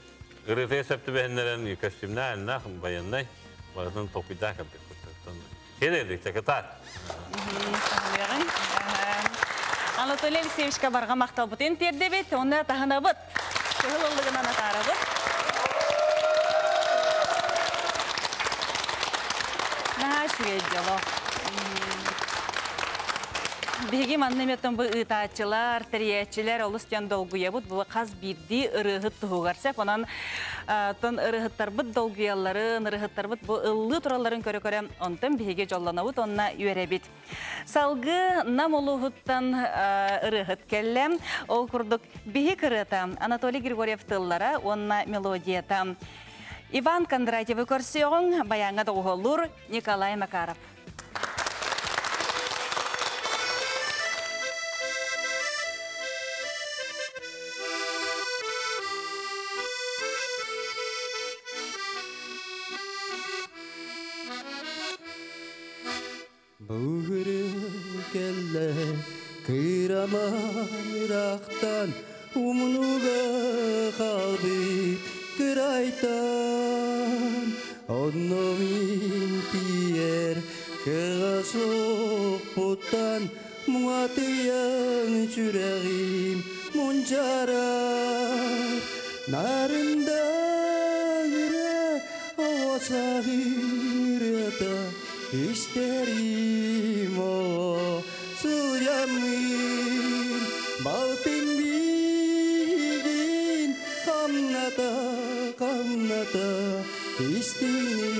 рецепты бедные, костюмные, нахм баянные, потом топида как бы. Хедердик, так это. Анатолий Алексеевич барға мақтал бұтен терде бет, онда тағына бұт. Шығыл олығынан атары бұт. Наға шүгейді жолу. Бегім анныметтің бұл ұйтатчылар, тіриетчілер, олыстен долгуя бұт. Бұл қаз бірді ұрығыт тұғығарсақ, онан тон ұрығыттар бұт долгуяларын, ұрығыттар бұт бұл ұлы тұраларын көрі-көрі онтын беге жоллана бұт, онына үйере бет. Салғы нам олығыттан ұрығыт кәлі. Ол күрдік беге күріта Анатолий Григорьев тұллара, онына мелодията. Иван Кондратьевы көрсең, баяңа доғылыр Николай Макаров. кырамайрактан умнуга калби кырайтан одно мин пиер кыгасок путтан муңа тыян жүрегим мунчарар нарында ире авасагирата истерим о сурямин балтин бидин камната камната истини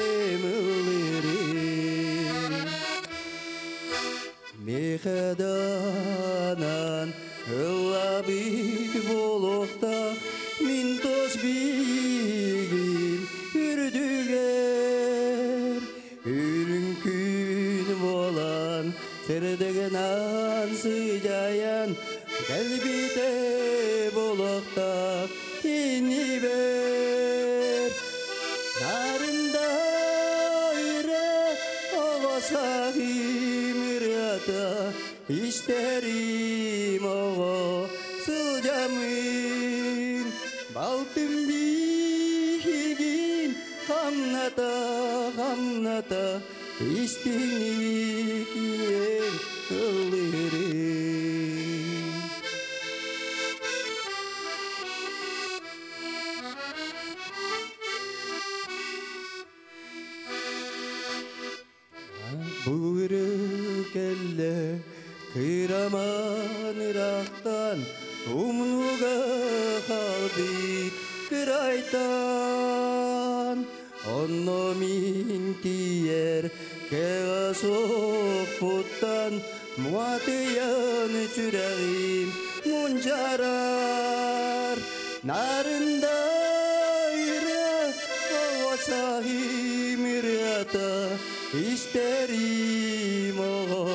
емылырым мехаданан ылабит болокта мин тосбигим үрдүгер үрүңкүн болан сердеген ансы жаян калбите болокта инибер нарында ире овасагим ирата истерим ого сылжамын балтым бигин хамната хамната истини киен ылырым буырыкелле кыраманырактан умнуга калбит кырайтан онно мин тиер кегасок путтан муа тыян жүрегим мунчарар нарында ире авасагим ирата истерим ого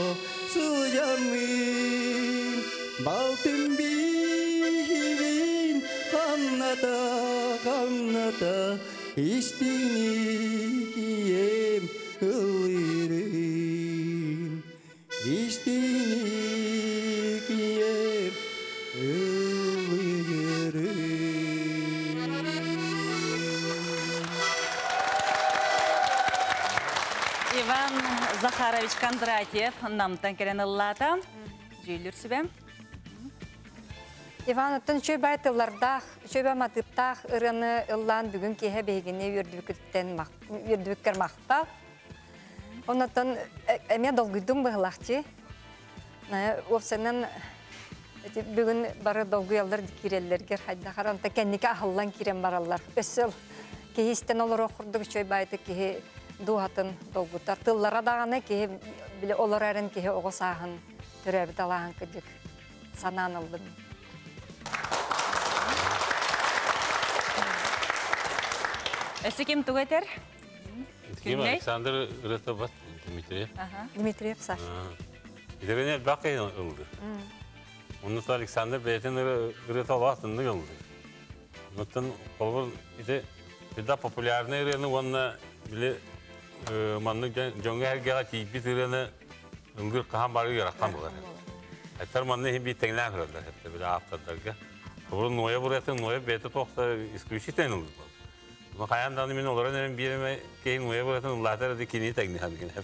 сужамин балтым бигин камната камната истини кием ылырым истини кием ылырым. Иван Захарович Кондратьев нам танкереныллата жүйілір сөбем. Иван, оттан чөйбайты лардах, чөйбамадыптах ырыны ыллан бүгін кеге бейгіне үрдүвіккер мақтап. Оттан әме долгүйдің бұғылақты. Овсынан бүгін бары долгүй алдар декиреллергер хайдахар. Онтан кәннеке ахыллан керен баралар. Өсіл кеге істен олар оқырдық чөйбайты кеге дуғатын долгүттар. Тыллара дағаны кеге олар әрін кеге оғысағын түрәбіт алағын күдік санан алдым. Эссе кем тугатер? Кем Александр Ратабат Дмитриев. Дмитриев Саш. Идегенер бакай ылды. Унут Александр бетен Ратабатын ылды. Мыттан колбор иде беда популярный рены онна биле манны жоңгергела типит рены үнгүр кахан бары яраккан булар. Айтар манны хим битеңнән һөрдә хәтта бер автодарга. Колбор ноя буратын ноя бете тохта исключительно ылды. Махаяндан мен олар мен биреме кейін уебатын латар дикини техниканы хеп.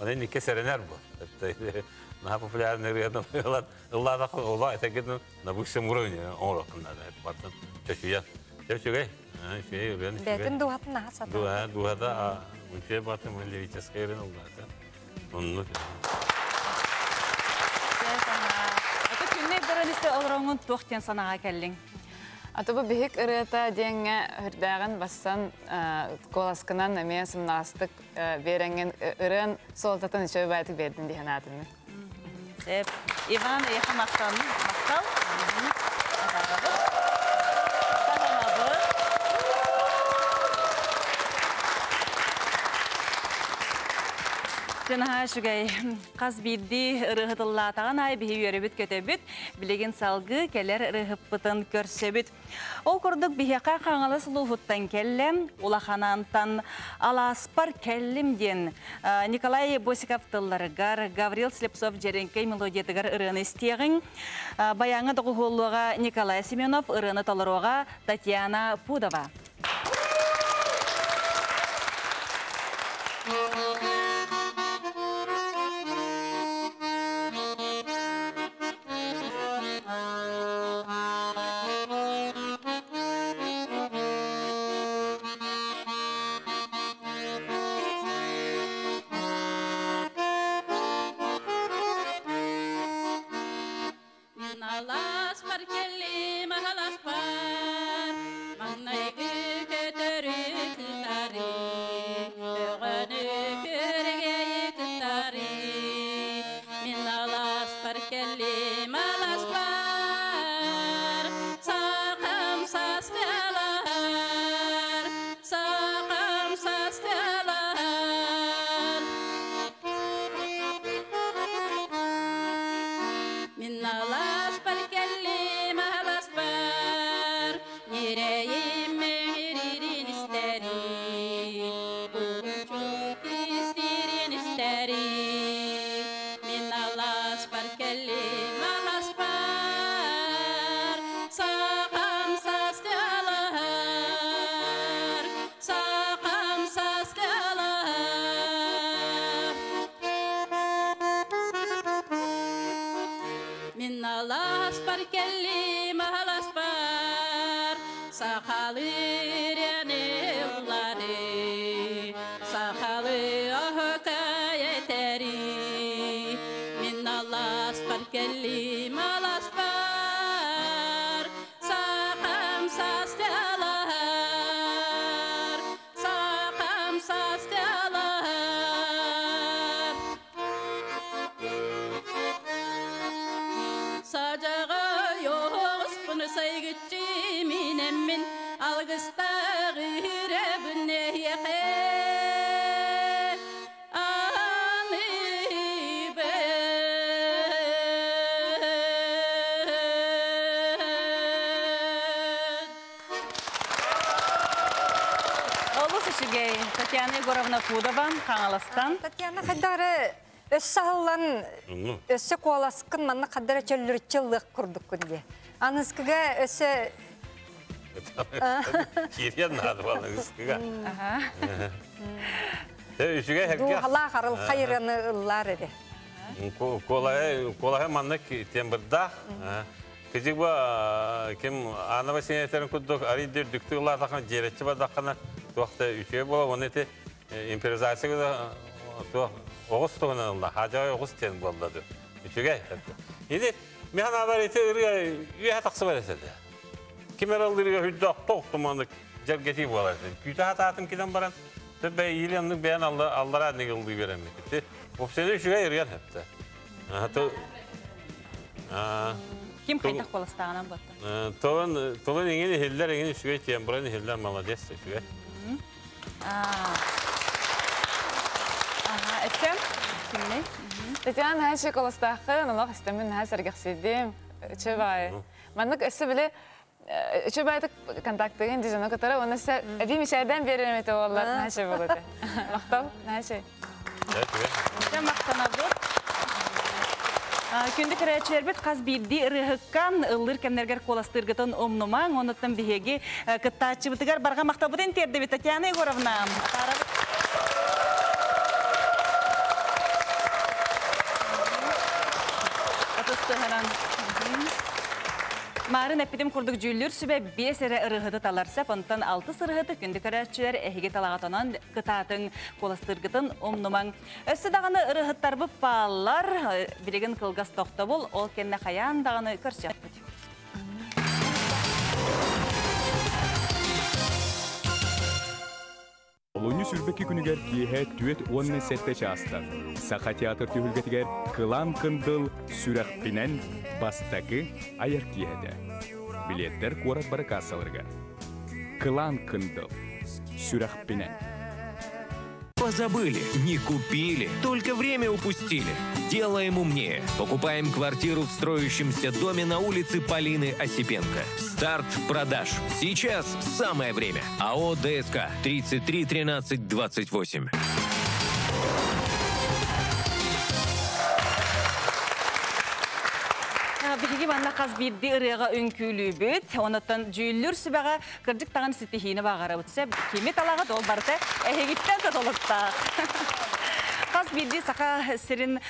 Мен не кесеренер бу. Хеп. На популярный рядом лат лада хова это гидно на высшем уровне орокна хеп. Батта чешия. Чешия. Чешия рен. Бетен дуат на сата. Дуа дуада муче батта мелевическая рен лата. Он. Это кимне даралисте олронгун тохтен санага келлин. А то бы бегик это деньги хрдерен бассан коласканан на месте наступ веренген рен солдатан еще бывает верден диханатами. Иван, я хамактан, мактал. Кынаха шугай қаз бейді рығытылатаған ай бейі өребіт көтебіт, білеген салғы келер рығыппытын көрсебіт. Ол күрдік бейіқа қаңылыс луғыттан келі, улаханантан аласпар келімден Николай Босиковтыларғар, Гаврил Слепцов жеренкей мелодиятығар ұрын істеғін, баяңы дұғығылуға Николай Семенов, ұрыны талыруға Татьяна Пудова. Татьяна Егоровна Пудова, Хангаластан. Татьяна, когда сахалан все коласкан, манна когда челлюрчеллах курдукунде. А нас когда все. Кирья надвала нас когда. Ты что я хочу? Аллах харл хайран лареви. Кола манна тембрда. Кидиба кем она вообще терен курдук аридер диктует Аллах хан директива дахана. Тогда еще было, он это импровизация, то огостовано было, хотя огостен был да, еще гай. Иди, мы на варите, я так сварился. Кимерал диригал, да, ток, то манек, жаркети было. Куда там кидам баран, то бе Елен, бе Алла, Алла рад не голди берем. Ты вообще еще гай рядом это. А то, кем хотя холостана была. То он не хилдер, не еще тем бран хилдер молодец еще. أتم كملي. تجان هالشيء كله استأخر أنا الله استمن هالسر قصيدين شو بعي؟ ما نك أسبله شو بعي تك كنتاكتين ديجانو كتره وناس أدي مشاهدين بيرن متو والله نهشة بقولته مختوب نهشة. كم مختنا بود؟ Күнді кірәтшілербет қаз бейді үріғыққан ұлыр кәмнергер қоластырғытын омнумаң, оныттың бігеге күттатшы бұтығар барға мақтабуден терді бет Татьяна Егоровна. Марын әппедім құрдық жүйлер сөбе 5 әрі ұрығыты таларсап, онтан 6 сұрығыты күнді көрәтшілер әхеге талағатынан қытатын қоластырғытын омнумаң. Өсі дағаны ұрығыттар бұп пағалар, білігін қылғас тоқты бұл, ол кәнне қаян дағаны көрсен. Олуыны сүрбекі күнігер кейі түет 10 сәтті жастан. Сақа театр түйілгетігер қылам қындыл сүрақ пінен бастағы айыр кейеді. Билеттер қорат бары касалырға. Қылам қындыл сүрақ пінен. Позабыли, не купили, только время упустили. Делаем умнее. Покупаем квартиру в строящемся доме на улице Полины Осипенко. Старт продаж. Сейчас самое время. АО ДСК 33 13 28. Бана казбиди ырыга үңкүлү бит. Онотон жүйлүр сүбага кырдык таган ситихини багара утса, кемет алага дол барта, эхегиттен толотта. Казбиди сака сирин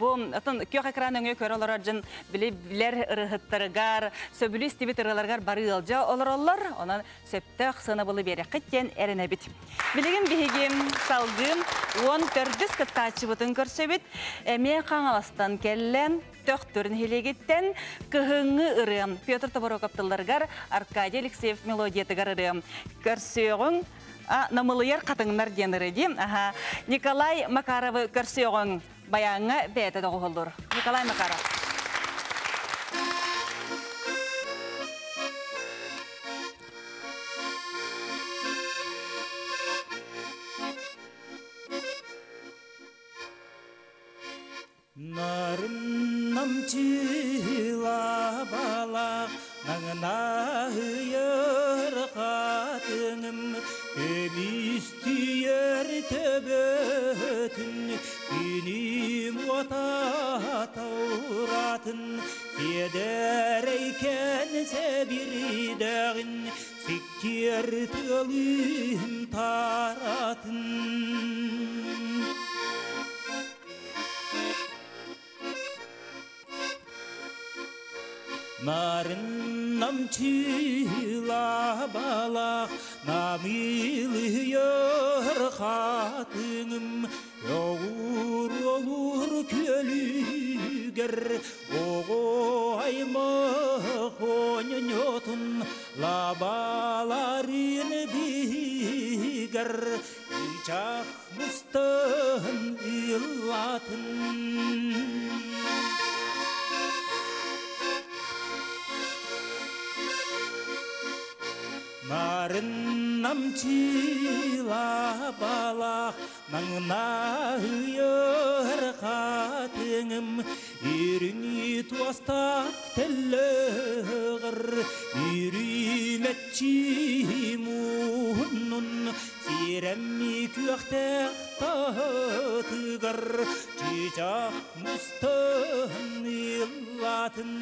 бу атын көк экран өңө көрөлөр жан билер ырыттыргар, сөбүлүс тибит ырыларгар бары алжа олороллор, анан септек сына булы бере кеттен эрене бит. Билигин бигим салгым 14 кыттачы бутын көрсөбүт. Эме каңаластан келлен Төрін хелегеттен кығыңы үрем. Петр Табарокаптыларғар Аркадий Алексеев мелодиятығар үрем. Көрсеуің намылыяр қатыңнар деніреді. Николай Макаровы көрсеуің баяңы бәйті доғығылдыр. Николай Макаров. Чила бала нагна яркатым, элистер тебетин, иним отатауратин, едерейкен себирдерин, фикер тылым таратын. Нарын намчила балах, намилы ярхатыным, Оғур-оғур көлігер, оғу аймақ онынетын, лабаларын бигер, Ичақ мұстын илатын. Нарын намчила балах, наңна ярқатыңым, еріңі туастақ тілігір, ерімәтчі мұнын, серәмі көқтәқ татығыр, чечақ мұстың илатын.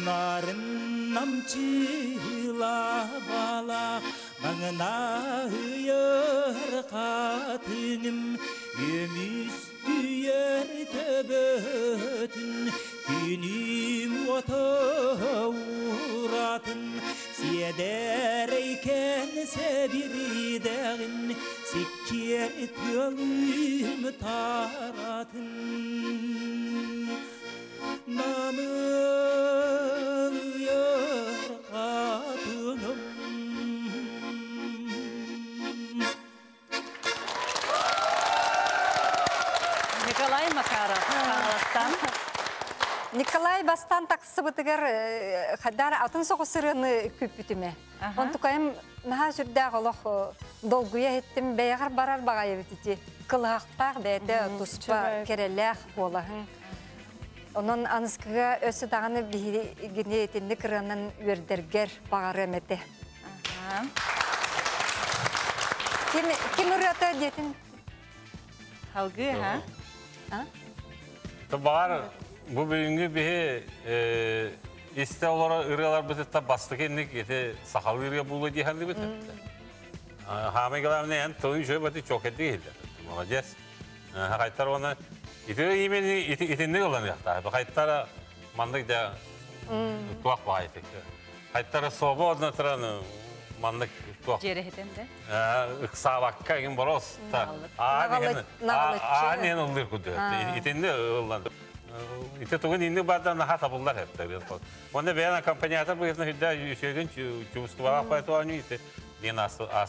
Нарын намчила балах, наңна ярқатыным, емістер төбетін, кенім отауратын, седер екен сәбирдерін, секер түлім таратын. Намын ярқатыным. Николай Макаров, Қазақстан. Николай бастан тақсы бұтығыр қадар атын соғысырыны көп бітіме. Он тұқайым наға жүрді ғылық долгуя еттім бәйіғар барар бағайы бітіде. Қылғақтақ дәді тұспа керелек болы. Онын анысқыға өсі дағаны бігіне етінді қырғанын өрдергер бағары мәті. Кем ұраты детін? Қалғы, ға? Бағар, бұ бүгінгі бігі есте олара ұрғалар бұтытта бастық еннік еті сақалы ұрға бұлы дейхәлді бұтытта. Хамы қаламын ең тұлын жөй бұты чок әді келді. Молодец. Қайтар оны İtiri imeni itinde olanıyakta. Bu kayıtlara mandık da tuak bahaydık. Kayıtlara soğuğu odana tıran mandık tuak. Cerehetem de? Iksa bakka gün boros. Ağaneyen oluyor kudu. İtinde olanıyakta. İti tuğun indi bardan daha tabullar hep. Onda beyan kampanyatlar bu yüzden hüdda yüzeyden çubustuvara koyatu anı iti. Dini aspıtlar.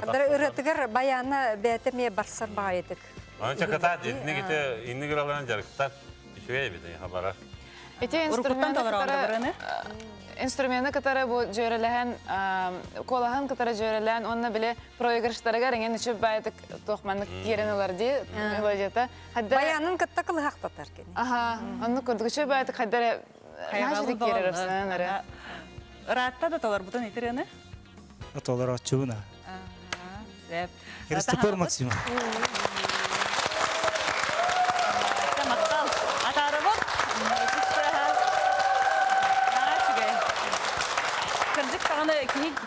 Kadar üretigar bayana beyatemeye barsar bahaydık. Onun çakıta etini gitti, indi güralların çarıkta işe edebilirsin haberler. Eti enstrümanları инструменты, которые будут делать, коллаген, которые делают, он были проигрыштеры, которые не чувствуют, что мы делаем ларди, лодита. Баянун каттакл хахтатарки. Ага, он ну курдук чувствует, когда наши дикиры растут. Рада до толар бутон итерене? До толар отчуна. Кристопер Максим.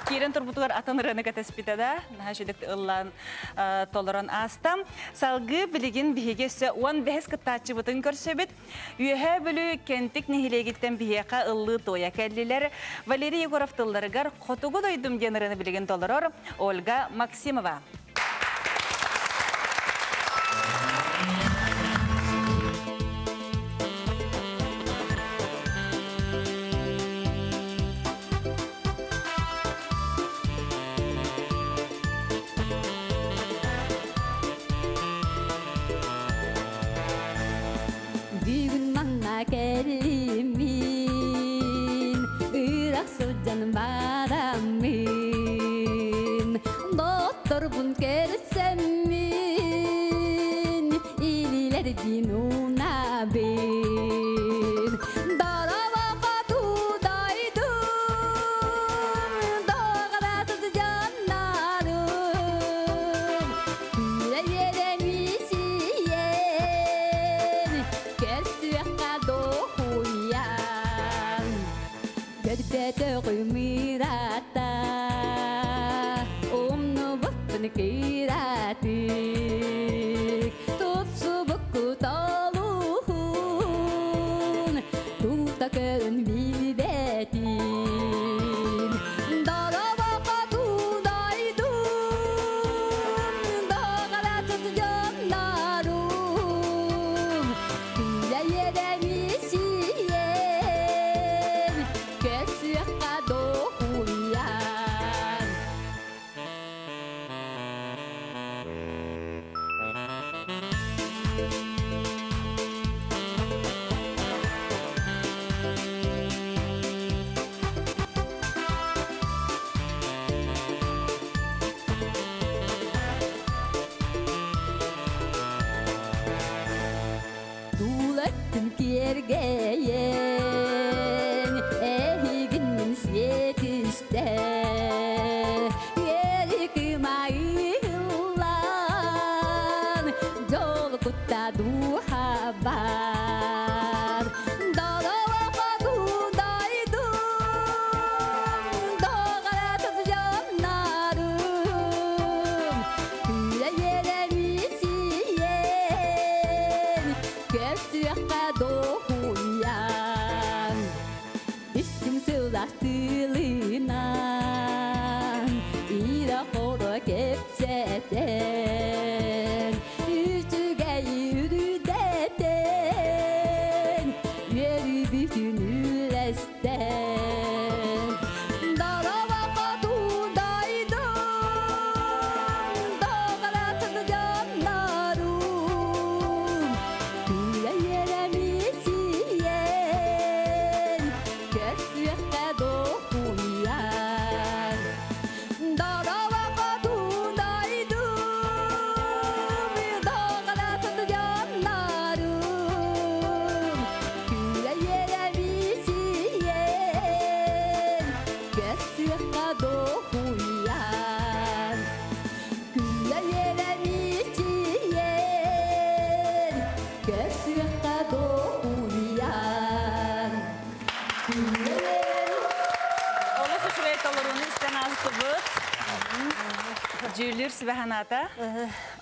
Кирин турбутулар атаныраны катаспитада, нахашидек иллан толоран астам. Салгы билигин бигесе он бигеска тачи бутын көрсөбет. Үйе бүлү кентик нехилегиттен бигека ыллы тоя кәллилер. Валерий Егоровтылларыгар хотугу дойдум генераны билигин толорор Ольга Максимова.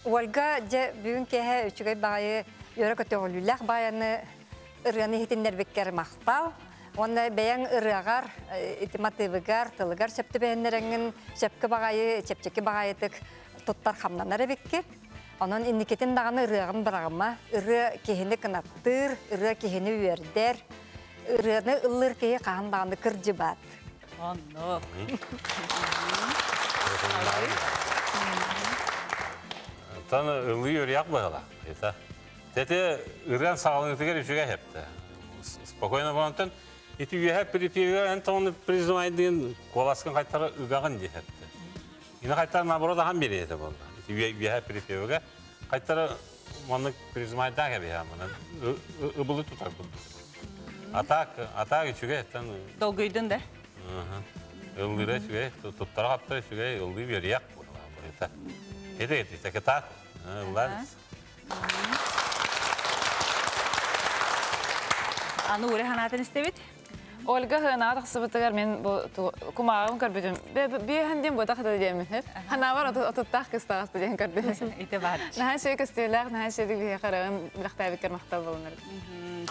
Ольга, где бюнкея, учугай бая, юркотел люлях баяны, ренитин нервикер махпал, он бен рагар, итимативы гар, телегар, септебенеренген, сепкабая, септекибаятек, тутархамна нервикки, он индикитин даны реган брама, рекихинеканатыр, рекихиневердер, ренелырки ханданы кырдибат. Таны ылый якбагала. Это ыран сагылыны тигер үчүгө хепти. Спокойно болонтон If you have prepare and on prison, Kolaskan Ugandi had. In Hatana brought a hamburger. If you have prepare, I tell one of prison my dagger. Attack, attack, you get. Dog, you didn't there? Only that you get to trap this way, Olivia Yak. It is a attack. А ну, Реханата не стебит? Ольга, Реханата, собственно, мен кумаром карбидем. Бегандем, вот так это делаем, нет? Она ворот от тахки стала студент карбидем. И ты бачь. Нахай шейка стилях, нахай шейка лихаран, лихтавик кармахтавал нерд.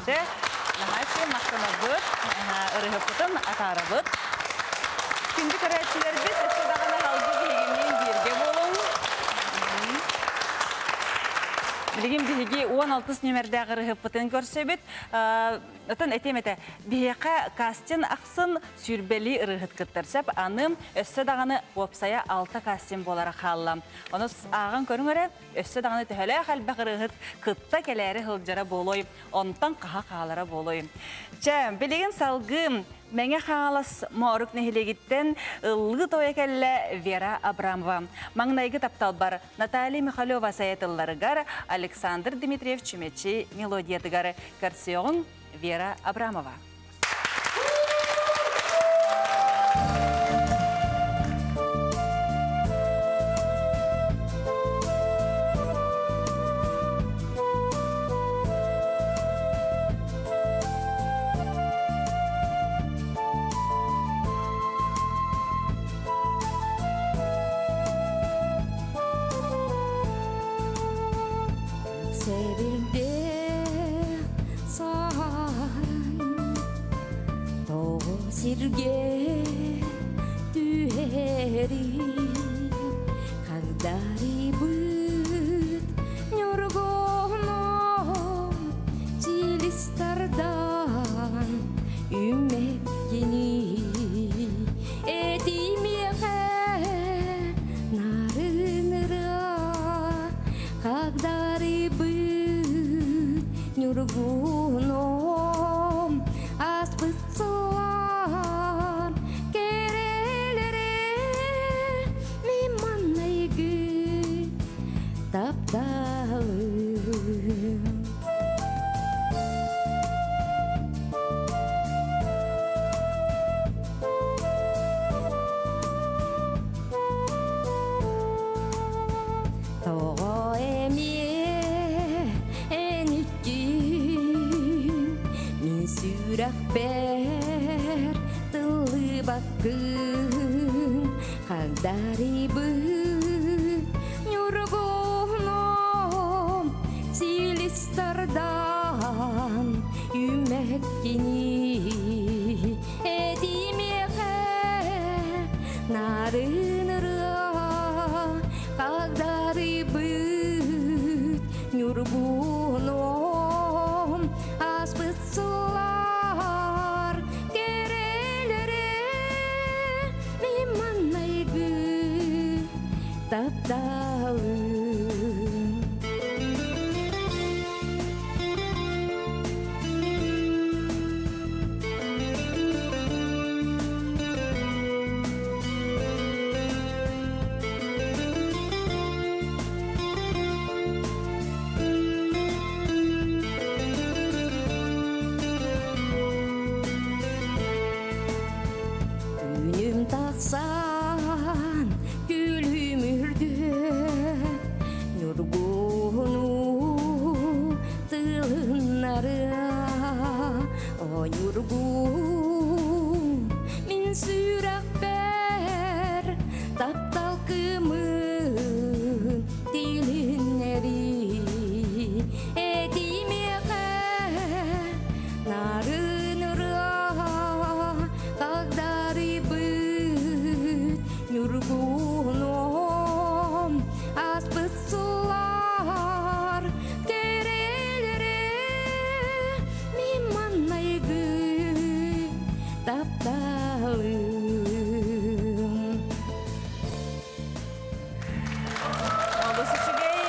Че? Нахай шейка махтамабур, рехапутан атарабур. Кинди карачилер бит, это дага на халгуби гимин гирге болом. Билигим билиги, он алтус немердага рехапутан корсебит. Отан этимете бияка кастин ахсын сүрбели рыхыт кыттерсеп аным өссө даганы опсая алта кастин болара халла. Онус агын көрүңөрө өссө даганы төхөлө халба рыхыт кытта келери хылжара болой, онтан каха калара болой. Чам билеген салгым менге халас морук нехилегиттен ылгы тоекелле Вера Абрамова. Маңнайгы таптал бар Наталья Михалёва саятылларыгар Александр Дмитриев чумечи мелодиятыгары Карсион Вера Абрамова.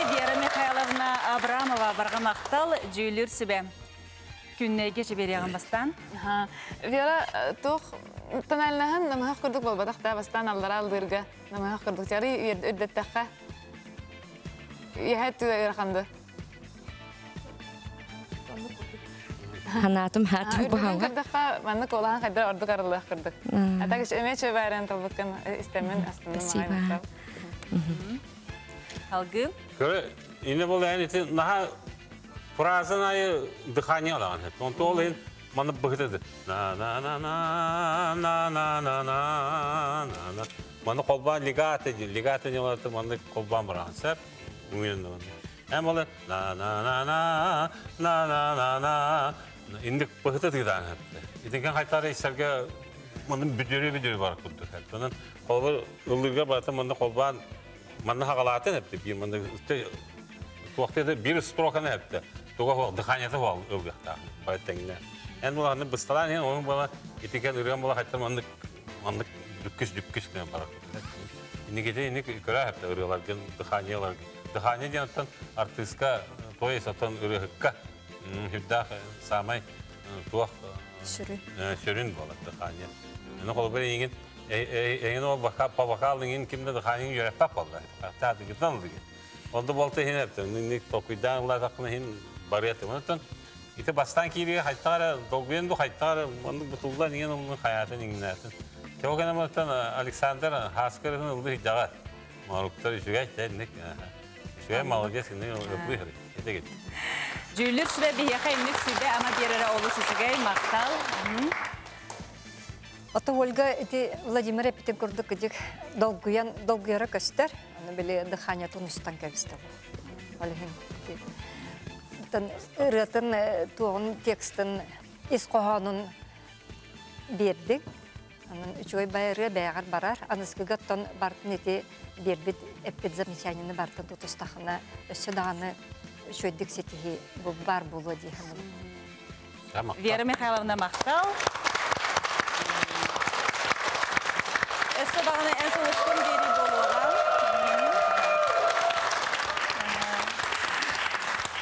Вера Михайловна Абрамова, Баргамахтал, Джулир Себе. günlerge çeberiyağın bastan. Viyara toq tanalnahan namah qurduk bolbadaqta bastan aldaral derga namah qurduk jari öddettaqa yahat raqamda. Hanatım hatım bu hava. Qurdaqa manna qolahan qadar orduk aralaq qurduq. Atagish emeçe baran tobukkan istemen aslında ma'ana. Algı. Qara ine bolan ite naha фразанае дыхание алган. Он толын маны быгытды. На на на на на на на на на. Маны колба легато не латып, маны колба барансап. Уйынды. Эм олар на на на на на на на. Инде быгытты да. Иденген кайтары исерге маны бүдөрө бар кудды. Анан колба ылдыга бата маны колба маны хагалаты деп бир маны уақытта бир строканы әпті. Тогава дыханияты вал өлгәтта. Байтәңне. Әнә уларны быстыран, оның бала итекен үргән бала хәтта мандык дүккүс генә бара. Инегедә инек көрә хәтта үргәләрдән дыханиялар. Дыхания дигәндән артистка, то есть атан үргәккә хиддах самай туах шөрин бала дыхания. Әнә колбер иген әйгән ул бака павакалның кимдә дыхания йөрәктә калды. Хәтта дигән Onda bolta hin yaptı. Nik tokuydan ular hakkında hin bariyat yaptı. İşte bastan kiri haytara, dokuyun bu haytara, mandık butulda niye onun hayatını ingilersin. Çok önemli olan Alexander Hasker'ın olduğu hicagat. Maruktar işügeç de nik. Şöyle malgesin ne oluyor? İşte git. Jülüs ve bihakay nik süde ama diğerleri olursa işügeç maktal. Ата Ольга эти Владимира Пятигордык дик долгуян долгуяра кастер, она были дыхание тунустан кавистала. Олегин, тан рятан туан текстан искоханун бердик, она чуй байре бягар барар, она скигаттан бартнити бербит эппит замечанины бартан тутустахана сюданы чуй диксетиги бар булодиханым. Вера Михайловна мақтал. Sabahına en son üstün geri dolu olan.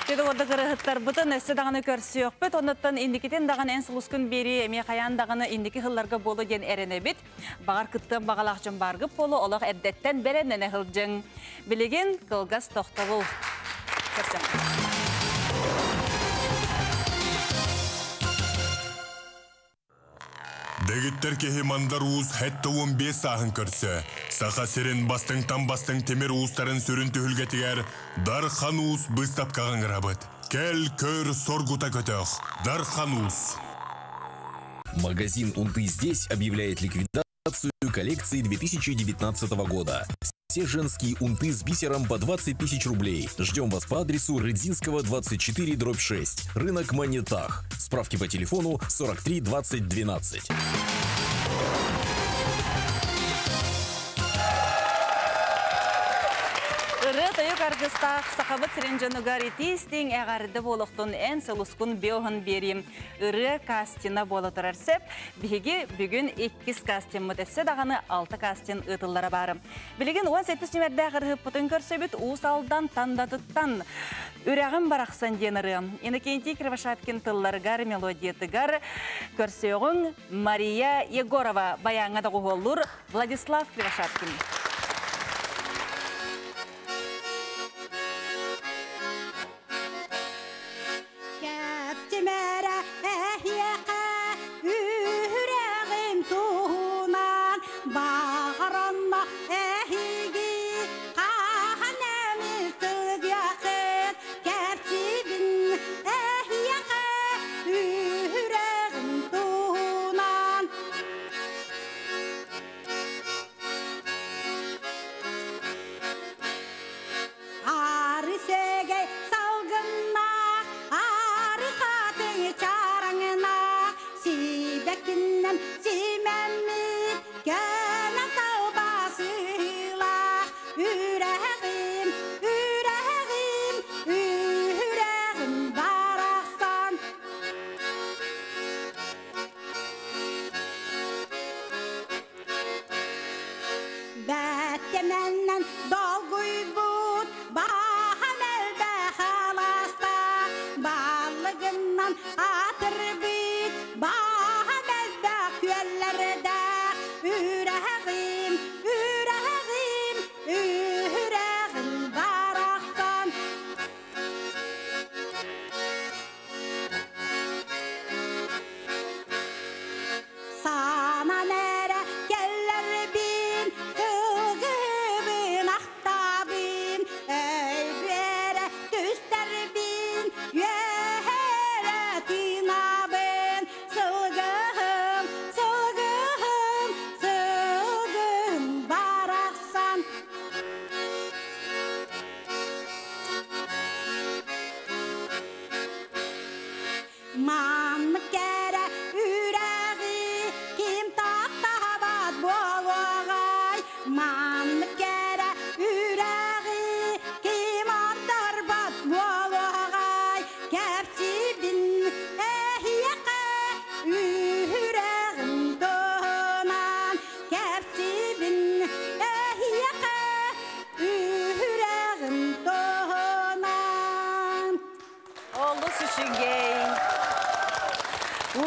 Dedi orada kırıklar bütün nesli dağını körsü yok. Bit ondan indikiden dağın en son üstün beri emekayan dağını indiki hıllarga bolu gen erene bit. Bağır kıttığın bağalakçın bargıp bolu olaq eddetten bere nene hılcın. Bilegen kılgaz toxtağıl. Дегеттер кеһи мандар уус хэтта 15 саһын көрсө. Саха серин бастың темир уустарын сөрүн түһүлгетигер, дар хан уус быстапкаган гырабыт. Кел көр соргута көтөх. Дар хан уус. Магазин «Унты здесь» объявляет ликвидацию коллекции 2019 года. Все женские унты с бисером по 20 000 рублей. Ждем вас по адресу Рыдзинского, 24/6. Рынок Монетах. Справки по телефону 43 20 12. Кыргызстан сахабат сиренжену гаритистин эгарды болуктун эн солускун биогон берим. Ыры кастина боло турарсеп, биги бүгүн 2 кастин мөтөссө даганы 6 кастин ытыллары бары. Билеген 17 симерде кыргып бүтүн көрсөбүт уусалдан тандатыттан. Үрәгем бараксан денери. Энекенти Кривошапкин тылларгар мелодиятыгар көрсөгүн Мария Егорова баяңа да голлур Владислав Кривошапкин.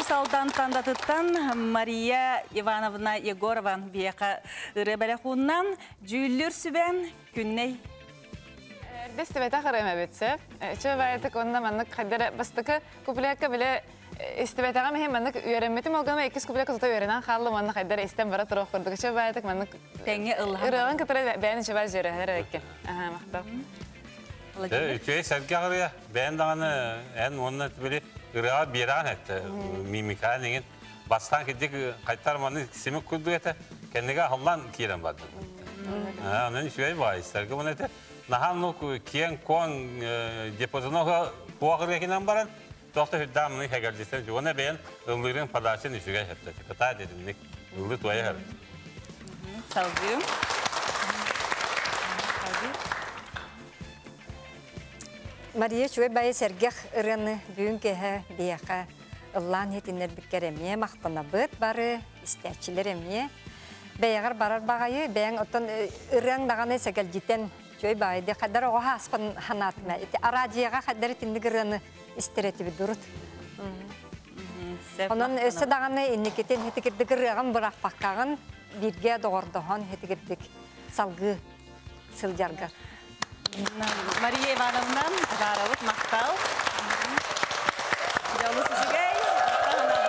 салдан кандатыттан Мария Ивановна Егорова бияка ребелехуннан жүйілдер сүбен күнней. Бестебета қарайма бетсе. Че баятық онына мәнік қаддері бастықы көпілікке біле істебетаға мейін мәнік үйеренметім олғама екіз көпілік ұзыта үйеренен қалы мәнік қаддері істен бара тұруқ көрдік. Че баятық мәнік үріған көтірі бәйін үші бар жүрігер әккен. Аха, мақтап. Üçüye sergi ağrıya, ben de en onunla böyle ırığa biran etti. Mimikhanenin bastan gittik, kaytarmanın simik kurdu ete, kendine hamlan kiren vardı. Onun üçüye var, sergi bunu ete. Nahanlık kiyen koğun depozonuğa kuağırıya baran, doktor hüddamını hegerlisiniz. Ona ben ırlığın parlaşını üçüye etti. Kıta dedim, ırlı tuaya harbi. Sağ olun. Мария Чуэбай сергех рыны бүгінгі бияқа ұллан етінер бүккереме, мақтына бұд бары, істәтшілереме. Бәйіғар барар бағайы, бәйін ұттын үрің дағаны сәгелдетен Чуэбайды қадар оға аспын ханатына. Арадияға қадар етіндік рыны істеретіп дұрыд. Оның өсі дағаны енекетен хетігірдік рығын бұрақ баққағын бірге доғырдығын хетігірдік салғы сылжарғыр. Мария Ивановна, Жаровыт, Мақтал. Жалуыз үшігей, Мақталынабы.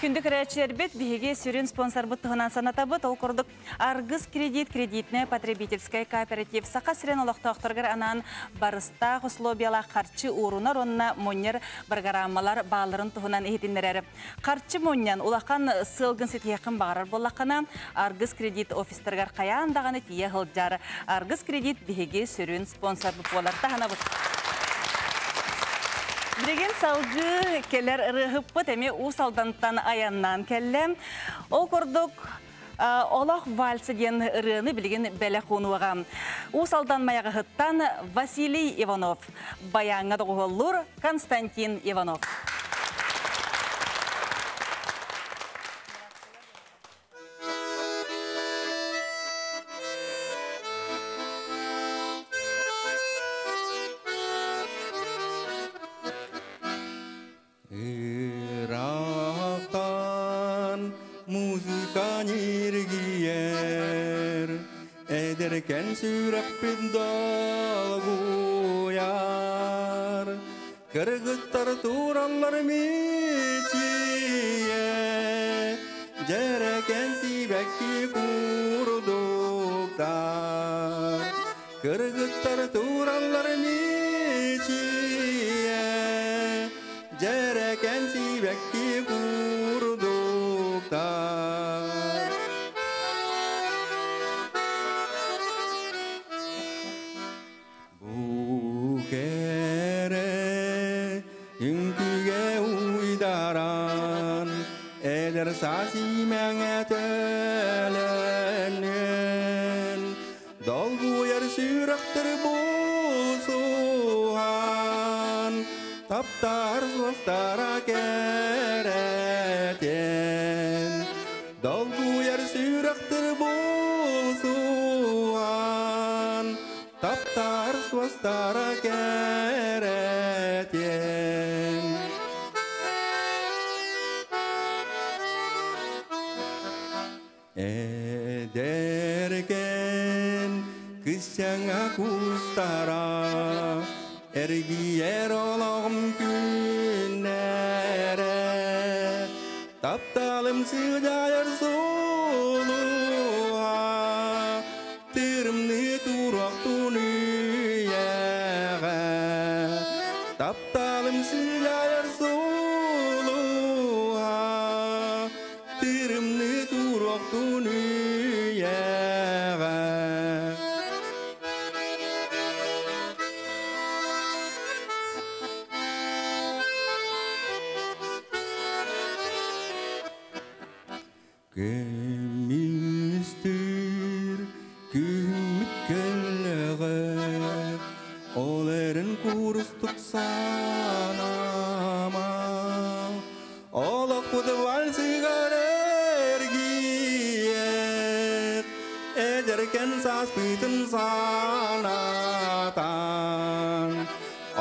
Күндік рәтшілер бет, бігеге сүрін спонсор бұттығынан саната бұт, ол құрдық Арғыз кредит, кредитіне, потребительскай кооператив, сақа сірен олықты оқтырғыр анан барыста, құслобияла, қарчы ұрынар, онына монер барғарамалар бағаларын тұғынан ехетіндер әрі. Қарчы моннен олақан сылғын сет еқін бағарар болақына Арғыз кредит офистырғар қаяндағаны тие ғылджары. Арғыз кредит бігеге сүрін спонсор бұт болар. Біреген салғы келер ұрығып бұт, әме ұсалданттан аяннан кәлі. Ол көрдік олақ вальсыген ұрығыны білген бәлі қонуыға. Ұсалдан маяғы ғыттан Василий Иванов, баяңа дұғылыр Константин Иванов.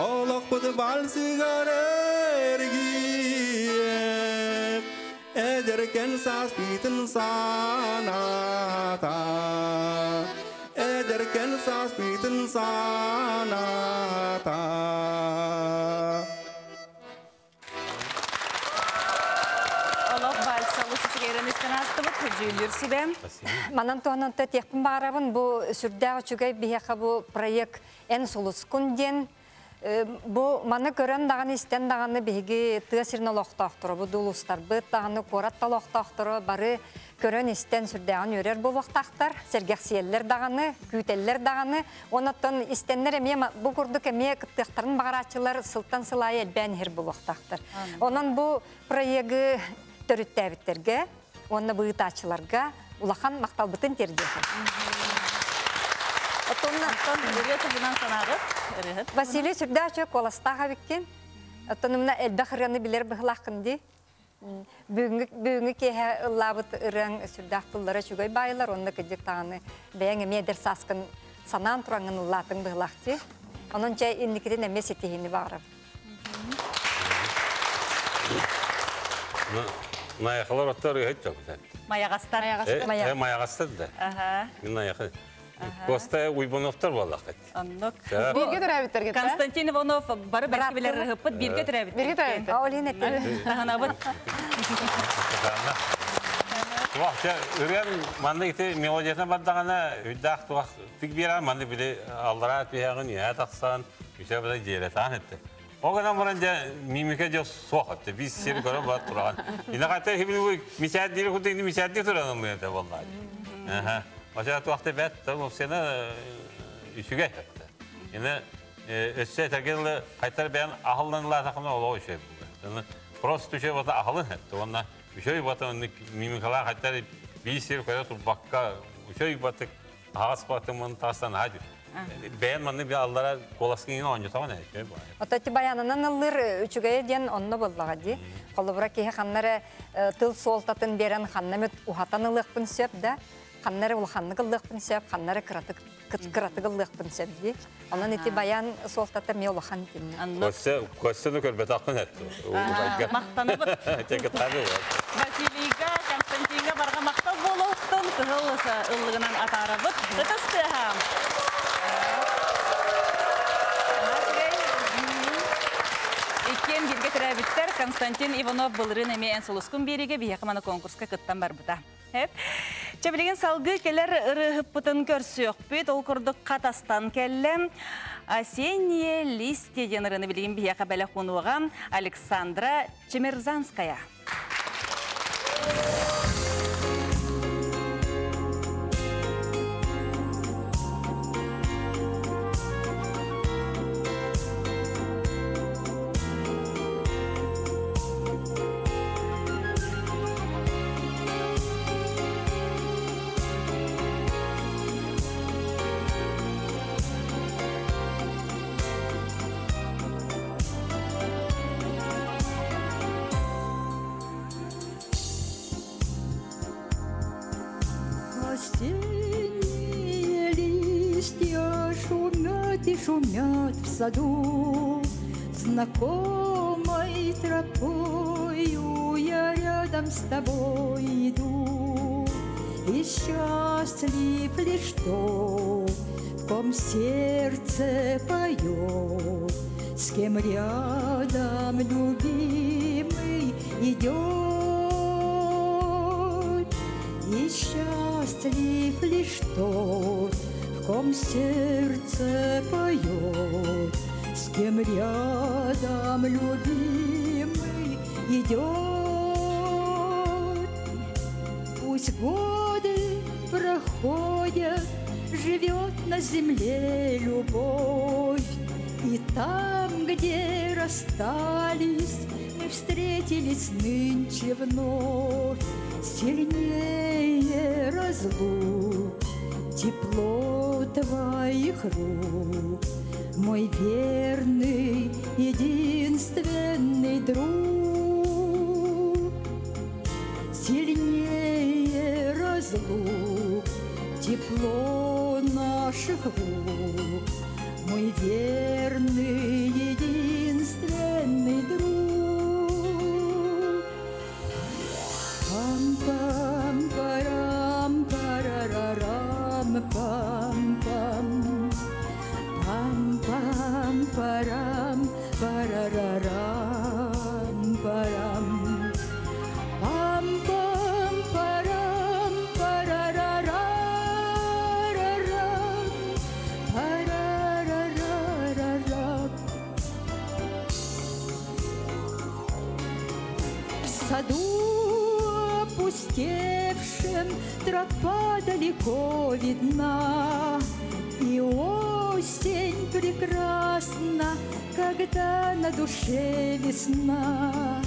All Kud balsigarer giye, ederken saspitin sanata, ederken saspitin sanata. Allah balsa uluslararası kanalda kujulursun ben. Manan tonan tetiğim barabın bu sürdüğü çünkü bir ha bu proje en solus kundiğin. Bu mana gören dağın isten dağını bilgi təsirine loqtaqtırı, bu dulustar bıt dağını korat da loqtaqtırı, barı gören isten sürdağın örer bu loqtaqtır, sergəxsiyeller dağını, güyteller dağını, onatdan istenler eme, bu kurduk eme kıttıqtırın bağıraçılar sıltan sılaya elbənir bu loqtaqtır. Onun bu proyeği törüttəvitlərgə, onunla bığıtaçılarga ulaqan maqtalbıtın tergəxir. Василий Сюрдачев, Колостаховикин, автономная эльдахраны билер бахлаханди, бюнгеке лавут рен Сюрдахтуллара чугай байлар, он накидетаны, бенге медер саскан санантранген латан бахлахти, он чай индикативно месяти хиниваров. Моя халараттари хитчок, да? Моя гастар, моя гастар, да? Ага. Костя Уйбановтар валахет. Бирге травиттер гетте. Константин Иванов бары бәлки билер хыппыт бирге травиттер. Бирге травиттер. Аулин әттер. Тағанабыт. Вақта үрен манды кете мелодиясына бардағана үддақ туақ тік беран манды біле алдыра әтпеяғын еә тақсан үсә бәді жейлі таң әтті. Оғынан бұрын жа мимеке жа соқ әтті. Біз сері көрі бұрат тұрған. Инақаттар хебілі мисәддері құтыңды мисәддер тұрған бұйынты болында. Aşağıda tuhafte bet, tamam sene işüge yaptı. Yine ötse terkinde kayıtlar ben ahlanlar takımda olay işe buldu. Prost işe bata ahlan etti. Onunla işe bata mimikalar kayıtlar bir sürü kadar bakka işe bata has batımın tasdan hadi. Ben manne bir allara kolaskın yine anca tamam ne? Atati bayanından alır işüge diyen onunla buldu. Kalbura ki hanlara tıl soltatın beren hannemet uhatanlık pınsep de. Kanları ulkanlıklık pınsep, kanları kıratıklık pınsep diye. Onun eti bayan soltatır mı ulkan diye. Kostunu körbet aklın etti. Maktanı bıt. Vasiliga, Konstantin'e barga maktan boluktun. Kıhılısa ıllığından atara bıt. Kıtıstığam. İkken birge terabitter Konstantin Ivanov bılırın emeği en soluskun birige bir yakımanı konkurska kıttan var bıta. Hep. Çebiliğin salgı keller ırıhıpıtın görsüyok büt, ol kurduk katastan kellem. Asenye Listye denirını bilgin bir yaka bela konuğa Aleksandra Çemerzanskaya. Шумят в саду, знакомой тропою я рядом с тобой иду. И счастлив лишь тот, в ком сердце поет, с кем рядом любимый идет. И счастлив лишь тот, в ком сердце поет, с кем рядом любимый идет. Пусть годы проходят, живет на земле любовь, и там, где расстались, мы встретились нынче вновь. Сильнее разлук тепло твоих рук, мой верный, единственный друг. Сильнее разлук, тепло наших рук, мой верный единственный друг. Пам-пам-парам, парарарам-пам-пам. Пам-пам-парам, парарарам-парам. В саду опустевшем тропа далеко видна, и осень прекрасна, когда на душе весна.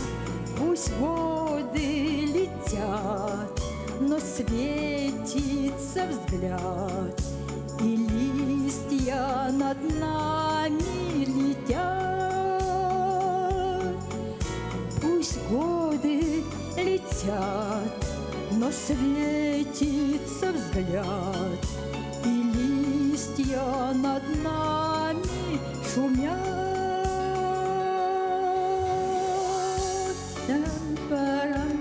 Пусть годы летят, но светится взгляд, и листья над нами летят. Пусть годы летят, но светится взгляд, и листья над нами шумят. Там-парам,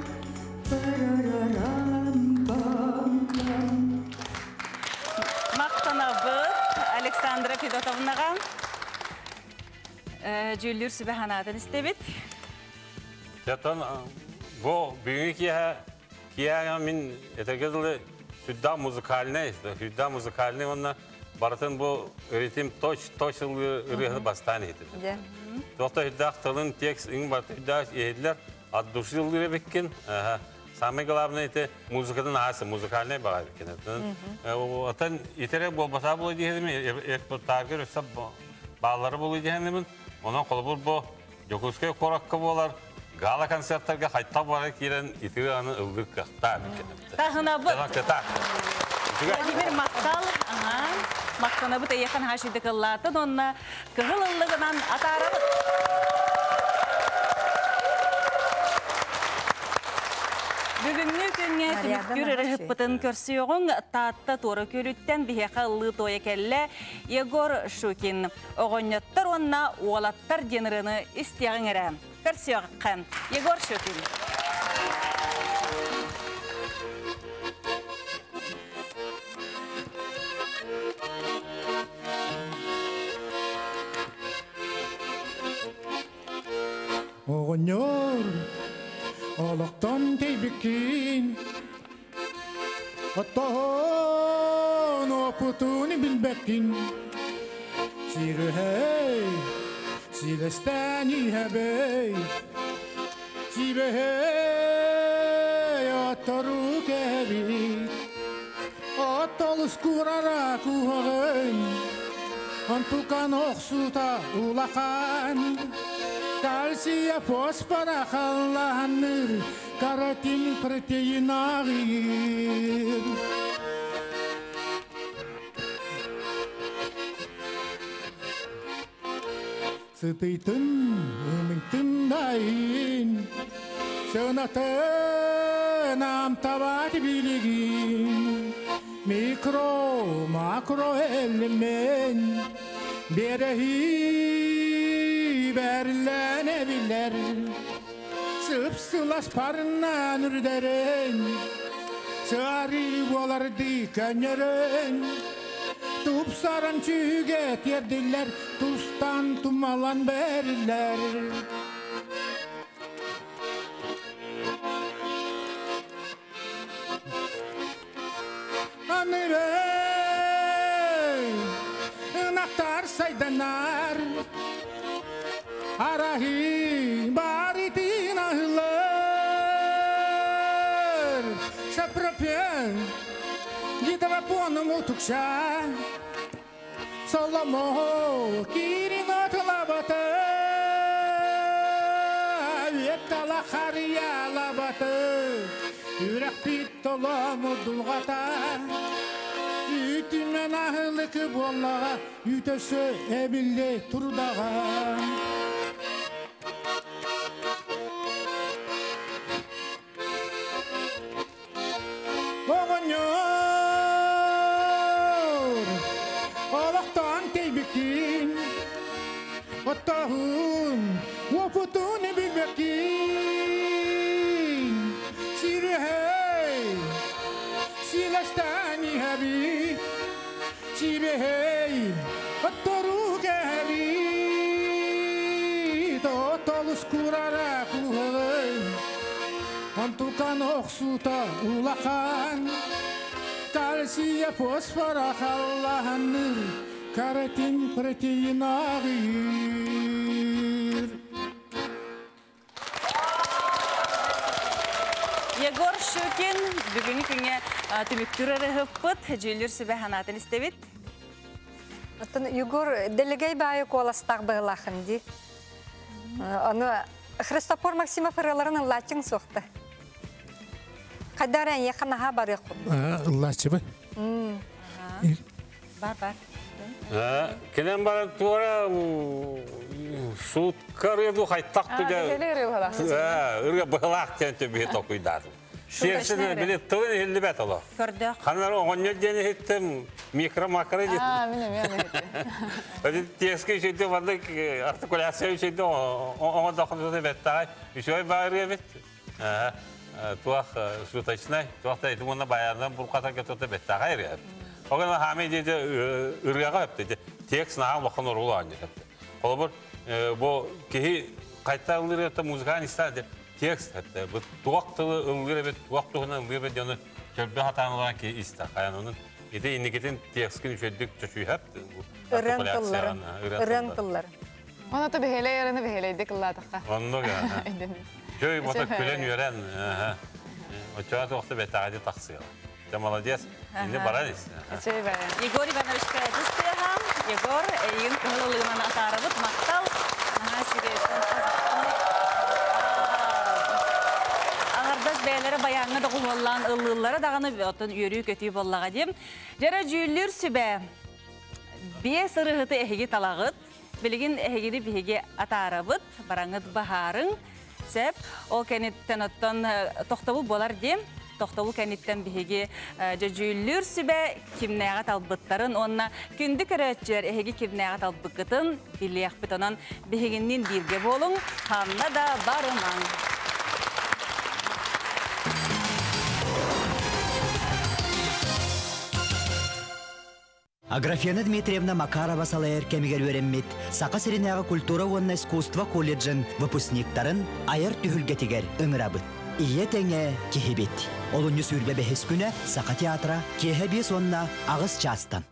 парарарам-пам-пам. Мактанабыт Александра Федотовнаға жүлдер сүбәханатын істебет. Жатан, бұл бүгін кияға мен әтіргізілі Hüdda müzikalini onunla baratın bu öğretim toçlı rüyahını bastan edildi. Tohta Hüdda tılın tekst in baratı Hüdda edildiler. Adduşu yılgıya bekken Sami Galab'ın eti müzikadan ağası, müzikaline bağa bekken. Atan yeterek bol basa bulu diyelim, targı rüstab bağları bulu diyelim. Ondan kolubur bu Yokuskoy korakkabı olar. Gala konsertlarga қайтта барып келген итігіні үлгі қақта мекеніпті. Тағына бұд. Владимир Мақтал, Мақтана бұд әйеқан ғашиды қыллатын, онына қығыл ұлығынан атары бұд. Бүгінгі күнге түміккүр үрігіп бұтын көрсі оғын татты торы көліттен бігеқа ұлы тойы кәлі Егор Шукин. Оғынеттір онына оғалаттар деніріні істеғін әрі. Көрсі оғыққан Егор Шукин. Оғынер Алақтан тейбеккен, аттағын опытуны білбәккен. Сирі әй, силестән иәбәй, сибі әй, аттару кәбей. Атталыс күрара күғағын, антуқан оқсута улақан. Кальция фосфора халланыр, каротин протеин агыр. Сытыйтын, өмейтын дайын, сынатын амтабат билігін. Микро, макро элемен, берегін. Бәріләне білер, сұп-сұлас парынан үрдерін, сұғарил боларды көнерін, тұп-саран сүйге терділер, тұстан тұмалан бәрілер. Аны бәй, ұнақтар сайданар, Арахим баритин ахлар, шапропен гидропону мутукша, соломо киринот лабата, веттала хария лабата, юрахпит толаму дугата, үтімен ахлык боллаға, үтесі әбілі тұрдаға. Oğunyor, Allah'tan teybekin. دنیا بی چی به هی دروغه بی تو تلوس کرده کوهی انتکان اخسوتا ولخان کالسیا پسفر الله نر کارتیم پرتی ناغیر Егор Щукин бүгінгі күнге түміктүрері ғыппыт жүйлер сөбе ғанатын істебет. Егор дәлігей бәйі қоластақ бұғылақын дей. Христопор Максимов ұрыларының латин соқты. Қайдар ән еқанаға бар еқұн? Латин бі? Бар. Келен барып туара шутка рыду хайтақ түгер үрге бұғылақ тенте бейт оқуйдадым. Серсіне білет тұғын елді бәт олар. Қанар оған елдені еттім микро-макро дейді. Өте тескі үшейді ванды артикуляция үшейді оған доқынды бәттағай. Үшей бағырға бәт. Туақ шутачнай, туақта етім оны баярдан бұрқатан көтті бәттағай рәбі. Оған хамей дейді үргеға өпті дейді. Тек сынаған лұқын ұрғылы аңды өпті. Қолы бұл кейі қайттағылыр өпті музыкаң істады. Текст әтті, бұл туақтылы үлгері бет, туақтығынан үлгері бет, оны көлбе хатанылған кей істақ. Оның еті енігетін текстің үшелдік төші әпті. Үрін тұллар. Оны тұ бігелей әріні бігелейді қылладыққа. Оның ғана. Көй бұты күлін өрен. Өтшіға тұқты бәттағады тақсыға. Молодец. Енді баран есі. Егор Ивановичқа әдістіған. Егор ең күңілілігімен атарыбыт, мақтал. Бәйлері баяңы дұғыл болған ұлылары дағаны өтін үйірі көтіп болаға дем. Жара жүйлер сөбә бес ұрығыты әхеге талағыт, білігін әхегеді бігеге атарабыт, бараңыт бағарың. Сәп, ол кәнеттен өттен тоқтабыл болар дем, тоқтабыл кәнеттен бігеге жүйлер сөбә кімнәға талбыттарын, онына күнді көрәтшер әхеге кімнәға талбықытын, білек бітонан бігегіннен бірге болың, қамна да барымаң. Аграфена Дмитриевна Макарова салайыр кәмігер өріммет, Сақа Сиренеға культура онына искусство колледжін выпускниктарын айыр түхілгетігер үңірабыт. Ие тәңе кехебет. Олыңы сүрбе бәхес күні Сақа театра кехебес онына ағыз частан.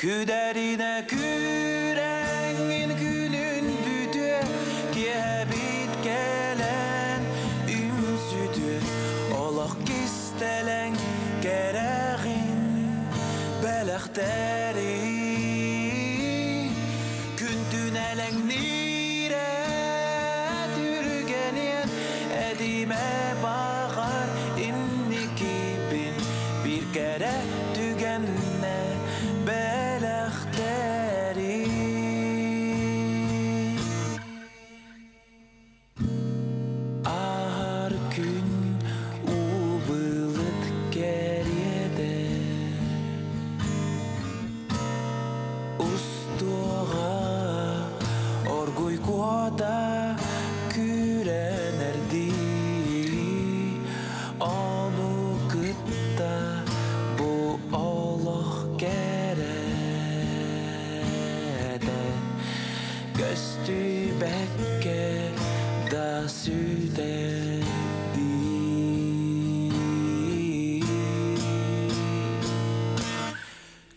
Küderine kürengin günün büdü Kehebit gelen ümsüdü Olaq kistelen gereğin Bələxtəri Kündün ələn nirə Dürgənin ədimə bağar İnni kibin bir gərə dügənlə Süderdi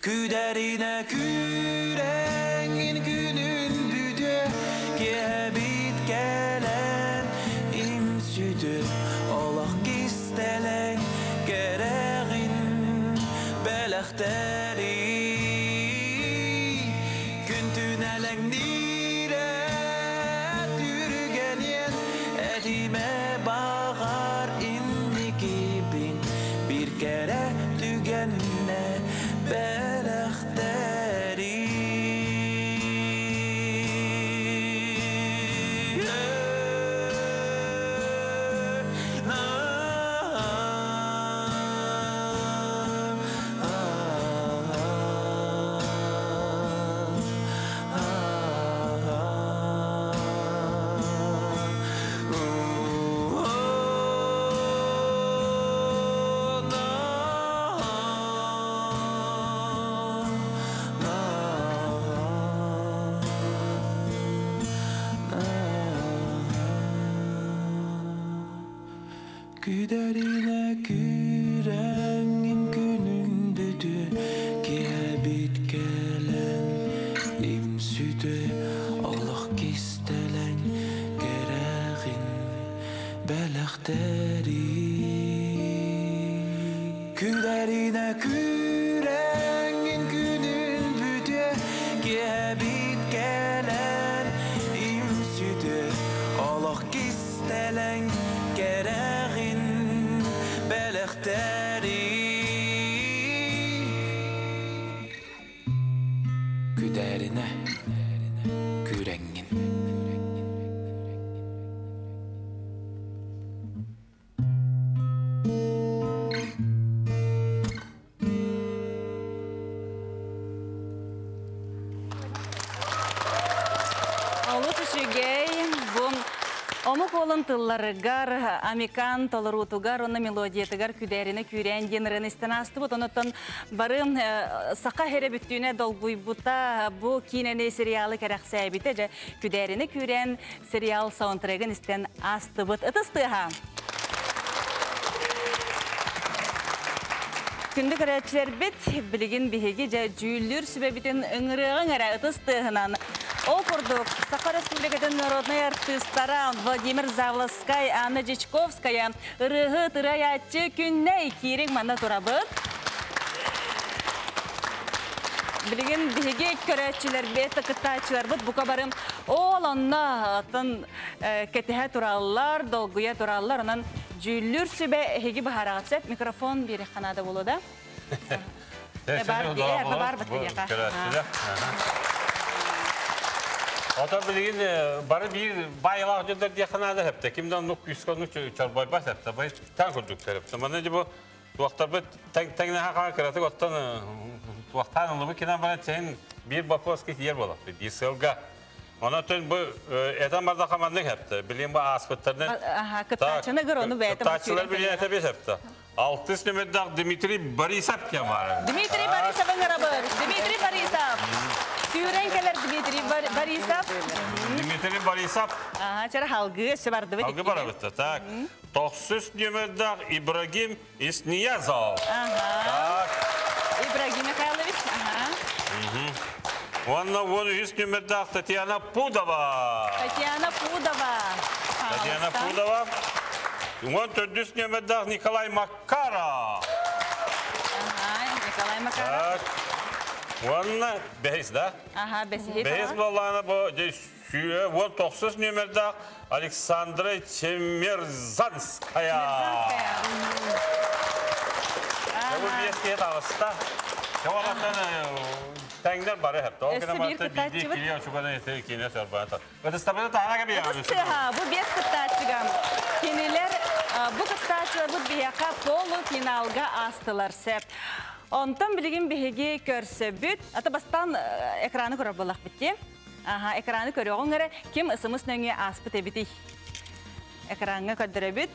Güderine küreğin günün büdü Gehebit gelen imsüdü Olaq istelen gereğin Bələxtəri Gündün ələn nirə Dürgəniyən ədimə bağar İnni gibin bir gərə dügənlə Bələxtəri Güderine küreğin günün büdü Gehebit gelen imsüdü Olaq istelen gereğin Bələxtəri Güderine küreğin günün büdü Gehebit gelen imsüdü Olaq istelen gereğin Bələxtəri Güdərinə Kürəngin Омук олын тылларыгар, амикан толырутугар, оны мелодиятыгар күдәріне күрәнген реністен асты бұд. Онытын барым сақа хәрі бүттіуіне долгуй бұта бұ кинәне сериалы кәрәқ сәйбіті жа күдәріне күрән сериал сауынтырегін істен асты бұд. Итыстыға. Күнді көрәтшілер біт, білігін біхеге жа жүйлір сүбәбітін үңіріғын әрі итыстығынан. Окурдук, Саха Республикатын народные артистара Владимир Завласкай, Анна Дичковская, Рыгы Тыраячы Күнней Кирик Манда Турабыт. Билген беге көрәчілер беті қытачылар бұд, бұқа барым ол онна атын кәтіға туралылар, долгуя туралылар, онан жүйлір сөбе әйгі бағарағатсет. Микрофон бері қанады болуды. Әбар беге, әбар бітіге қа. Ota bilgin, bari bir bayılağ döndür diye kanada hepte. Kimden nuk yüzkanı çorbay bas hepte. Bayı tank öldükler hepte. Bana bu duakta bir tank neha kadar kıratık. Ottan duaktan anlamı ki bana çeyin bir bakoskik yer ola. Bir sılga. Ona tün bu etan barda kamandık hepte. Bilgin bu aspetlerinin... Kıtlaçını gör onu beyte bakıyorum. Kıtlaçılar bilgin etebet hepte. 600 nümeddak Dmitri Borisov kemarı. Dmitri Borisov'ın arabır. Dmitri Borisov. Сюренкелер Дмитрий Борисов. Ага, чара халгы, севарды бит. Халгы барабытта. Так. 900 нөмердәк Ибрагим Исниязов. Ага. Ибрагим Михайлович. Ага. Онна 100 нөмердәк Татьяна Пудова. Татьяна Пудова. Татьяна Пудова. 100 нөмердәк Николай Макаров. Ага, Николай Макаров. Onunla behiz da. Aha, behiz ballarına bu şüye, o 900 nömerda Aleksandra Çemerzanskaya. Çemerzanskaya. Bu bir eskiye dağısta. Tengler bari hep. Ösü bir kıtaçı bit. Ötesi tabi de tağına gibi yapıyorsun. Bu bir kıtaçıgam. Kiniler bu kıtaçılar bu biyaka polu finalga astılar sep. Онтан білген бігеге көрсі бүт. Ата бастан экраны көріп болақ бітті. Аха, экраны көрі оғын әрі. Кем ұсымыз нөңе аспыт әбіті. Экранға көрдірі бүт.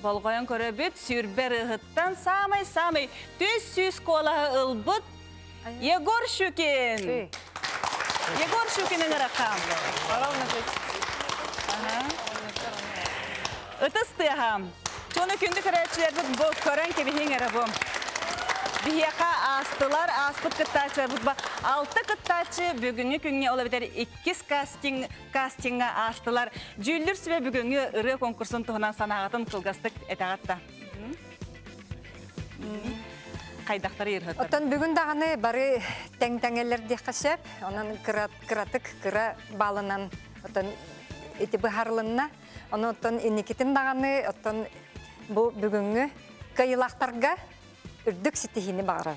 Болғойын көрі бүт. Сүрбер ұғыттан самай-самай төз-сүйіз қолағы ұлбыт. Егор Шукин. Егор Шукинің ұрақам. Үтістіғам. Чоны күнді көрәтшілер бүт бұл көрін кебіхен әрі бұл. Бияқа астылар, аспыт кыттачы, бұтба алты кыттачы бүгіні күніне ола бетер иккіз кастинга астылар. Жүйлдір сөбе бүгіні ұры конкурсын тұғынан санағатын қылғастық әтағатта. Қайдақтары ерғатыр. Оттан бүгін дағаны бары тәң-тәңелерде қашап, онан қыратық қыра балынан, оттан еті бұхарлынна, оны оттан енекетін дағаны, оттан бүгінгі қайылақтарға үрдік сетігіні бағыры.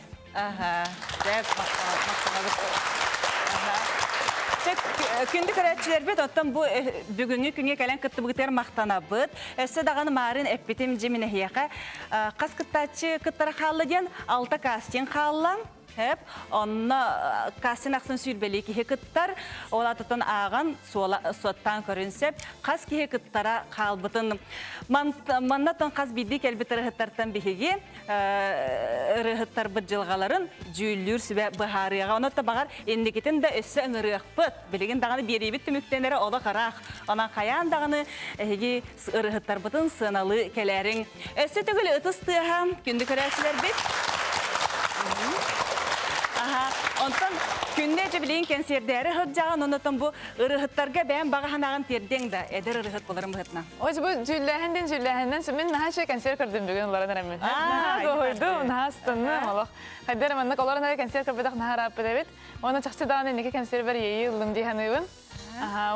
Күнді көрәтшілер бет, оттан бүгінгі күнге кәлен күтті бүгіттер мақтана бұд. Өсі дағаны мағырын әппетем жеміне хияқа. Қас күттатшы күттар қалы ден, алта кастен қалы. Онына кастен ақсын сүйірбелі кеге күттар. Олатытын ағын суаттан көрінсеп, қас кеге күттара қалбытын. Маннатын қас бейді кәлбіт рығыттартан бігеге рығыттар бұд жылғаларын жүйлір сөбе бұхарыға. Онытта бағар ендекетін да өсі ыңырық бұд. Білеген дағаны беребет түміктенері олы қырақ. Онан қаян дағаны әге рығыттар бұдың сыналы кәләрің. Өсі түгілі ұтыстыға күнді көрәшілер бет. Онтан күннәчі білейін кәнсердері ғыджаған, онытын бұл ұрығыттарға бәйін бағағанағын терден да әдір ұрығыт боларым ғытна. Ой, бұл жүлләхінден сөмен нағашы кәнсер көрдім бүгін оларын әрмен. Қойды, нағастыны олық. Қайдар әміннік оларын әрі кәнсер көрбедіқ нағар аппы дәбет. Оны жақшы дағаны неке кәнсер бәр ейі ұлым дейханы өң.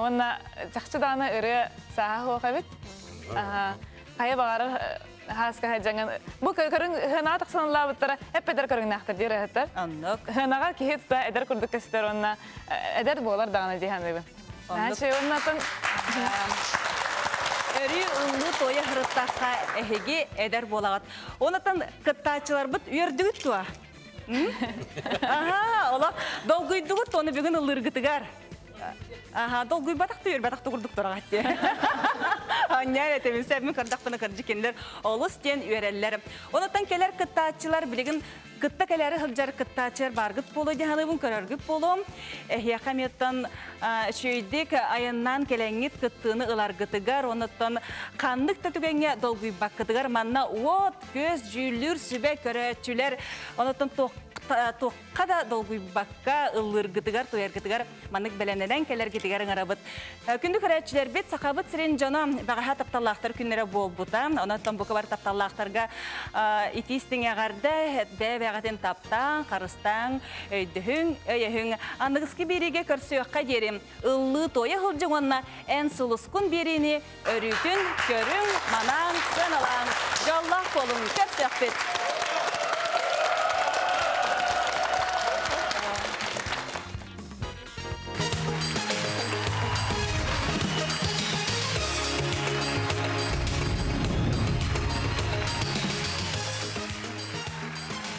Оны жақшы дағаны үрі саға қоқ әбет. Қайы бағарық Хаска хәҗәңгән. Бу көрән һәнатык санлап тора, әпәдәр көрән нахтыр дире хәтер. Аннак. Һәнага киһет та әдәр күрдек кәстер онна. Әдәр булар дагына диһәндәбе. Нәче оннатын эри улы тоя хыртаха эһеге әдәр булагат. Оннан кыттачылар бит үрдүгүт туа. Аха, ола долгыйдүгүт тоны бүген ылыргытыгар. Аха, долгый батақты өрбатақты құрдық тұрға әтте. Әнер әтемін сәбімін қырдақтыны қырджекендер, олыс тен өрәлілер. Онытан келер күттатшылар білігін күтті кәләрі ғылжар күттатшылар барғыт болу, дегенлігін көріргіп болу. Яқаметтан шөйдік айыннан кәләңет күттіні ұларғытығар, онытан қандық тәтігенге долгый бақытығар, манна от, көз, жүйлір, сүбе көрәтшілер, онытан тоққа да долгый баққа ұлырғытығар, туярғытығар, манык бәләнедән кәләргетігәрің арабыт. Күнді көрәтшілер бет, сақабыт сірен жана бағаға тапталлақтар күннері бол бұта. Онаттан бұқы бар тапталлақтарға итістің әғарды, дәб әғатын таптан, қарыстан, өйдіхің, өйіхің. Анығыскі береге көрсі өққа дерем. Үлі тойы құлжың онына ән сұлыскүн берені өрітін, көрің, манан, сыналан, жаллақ қолың,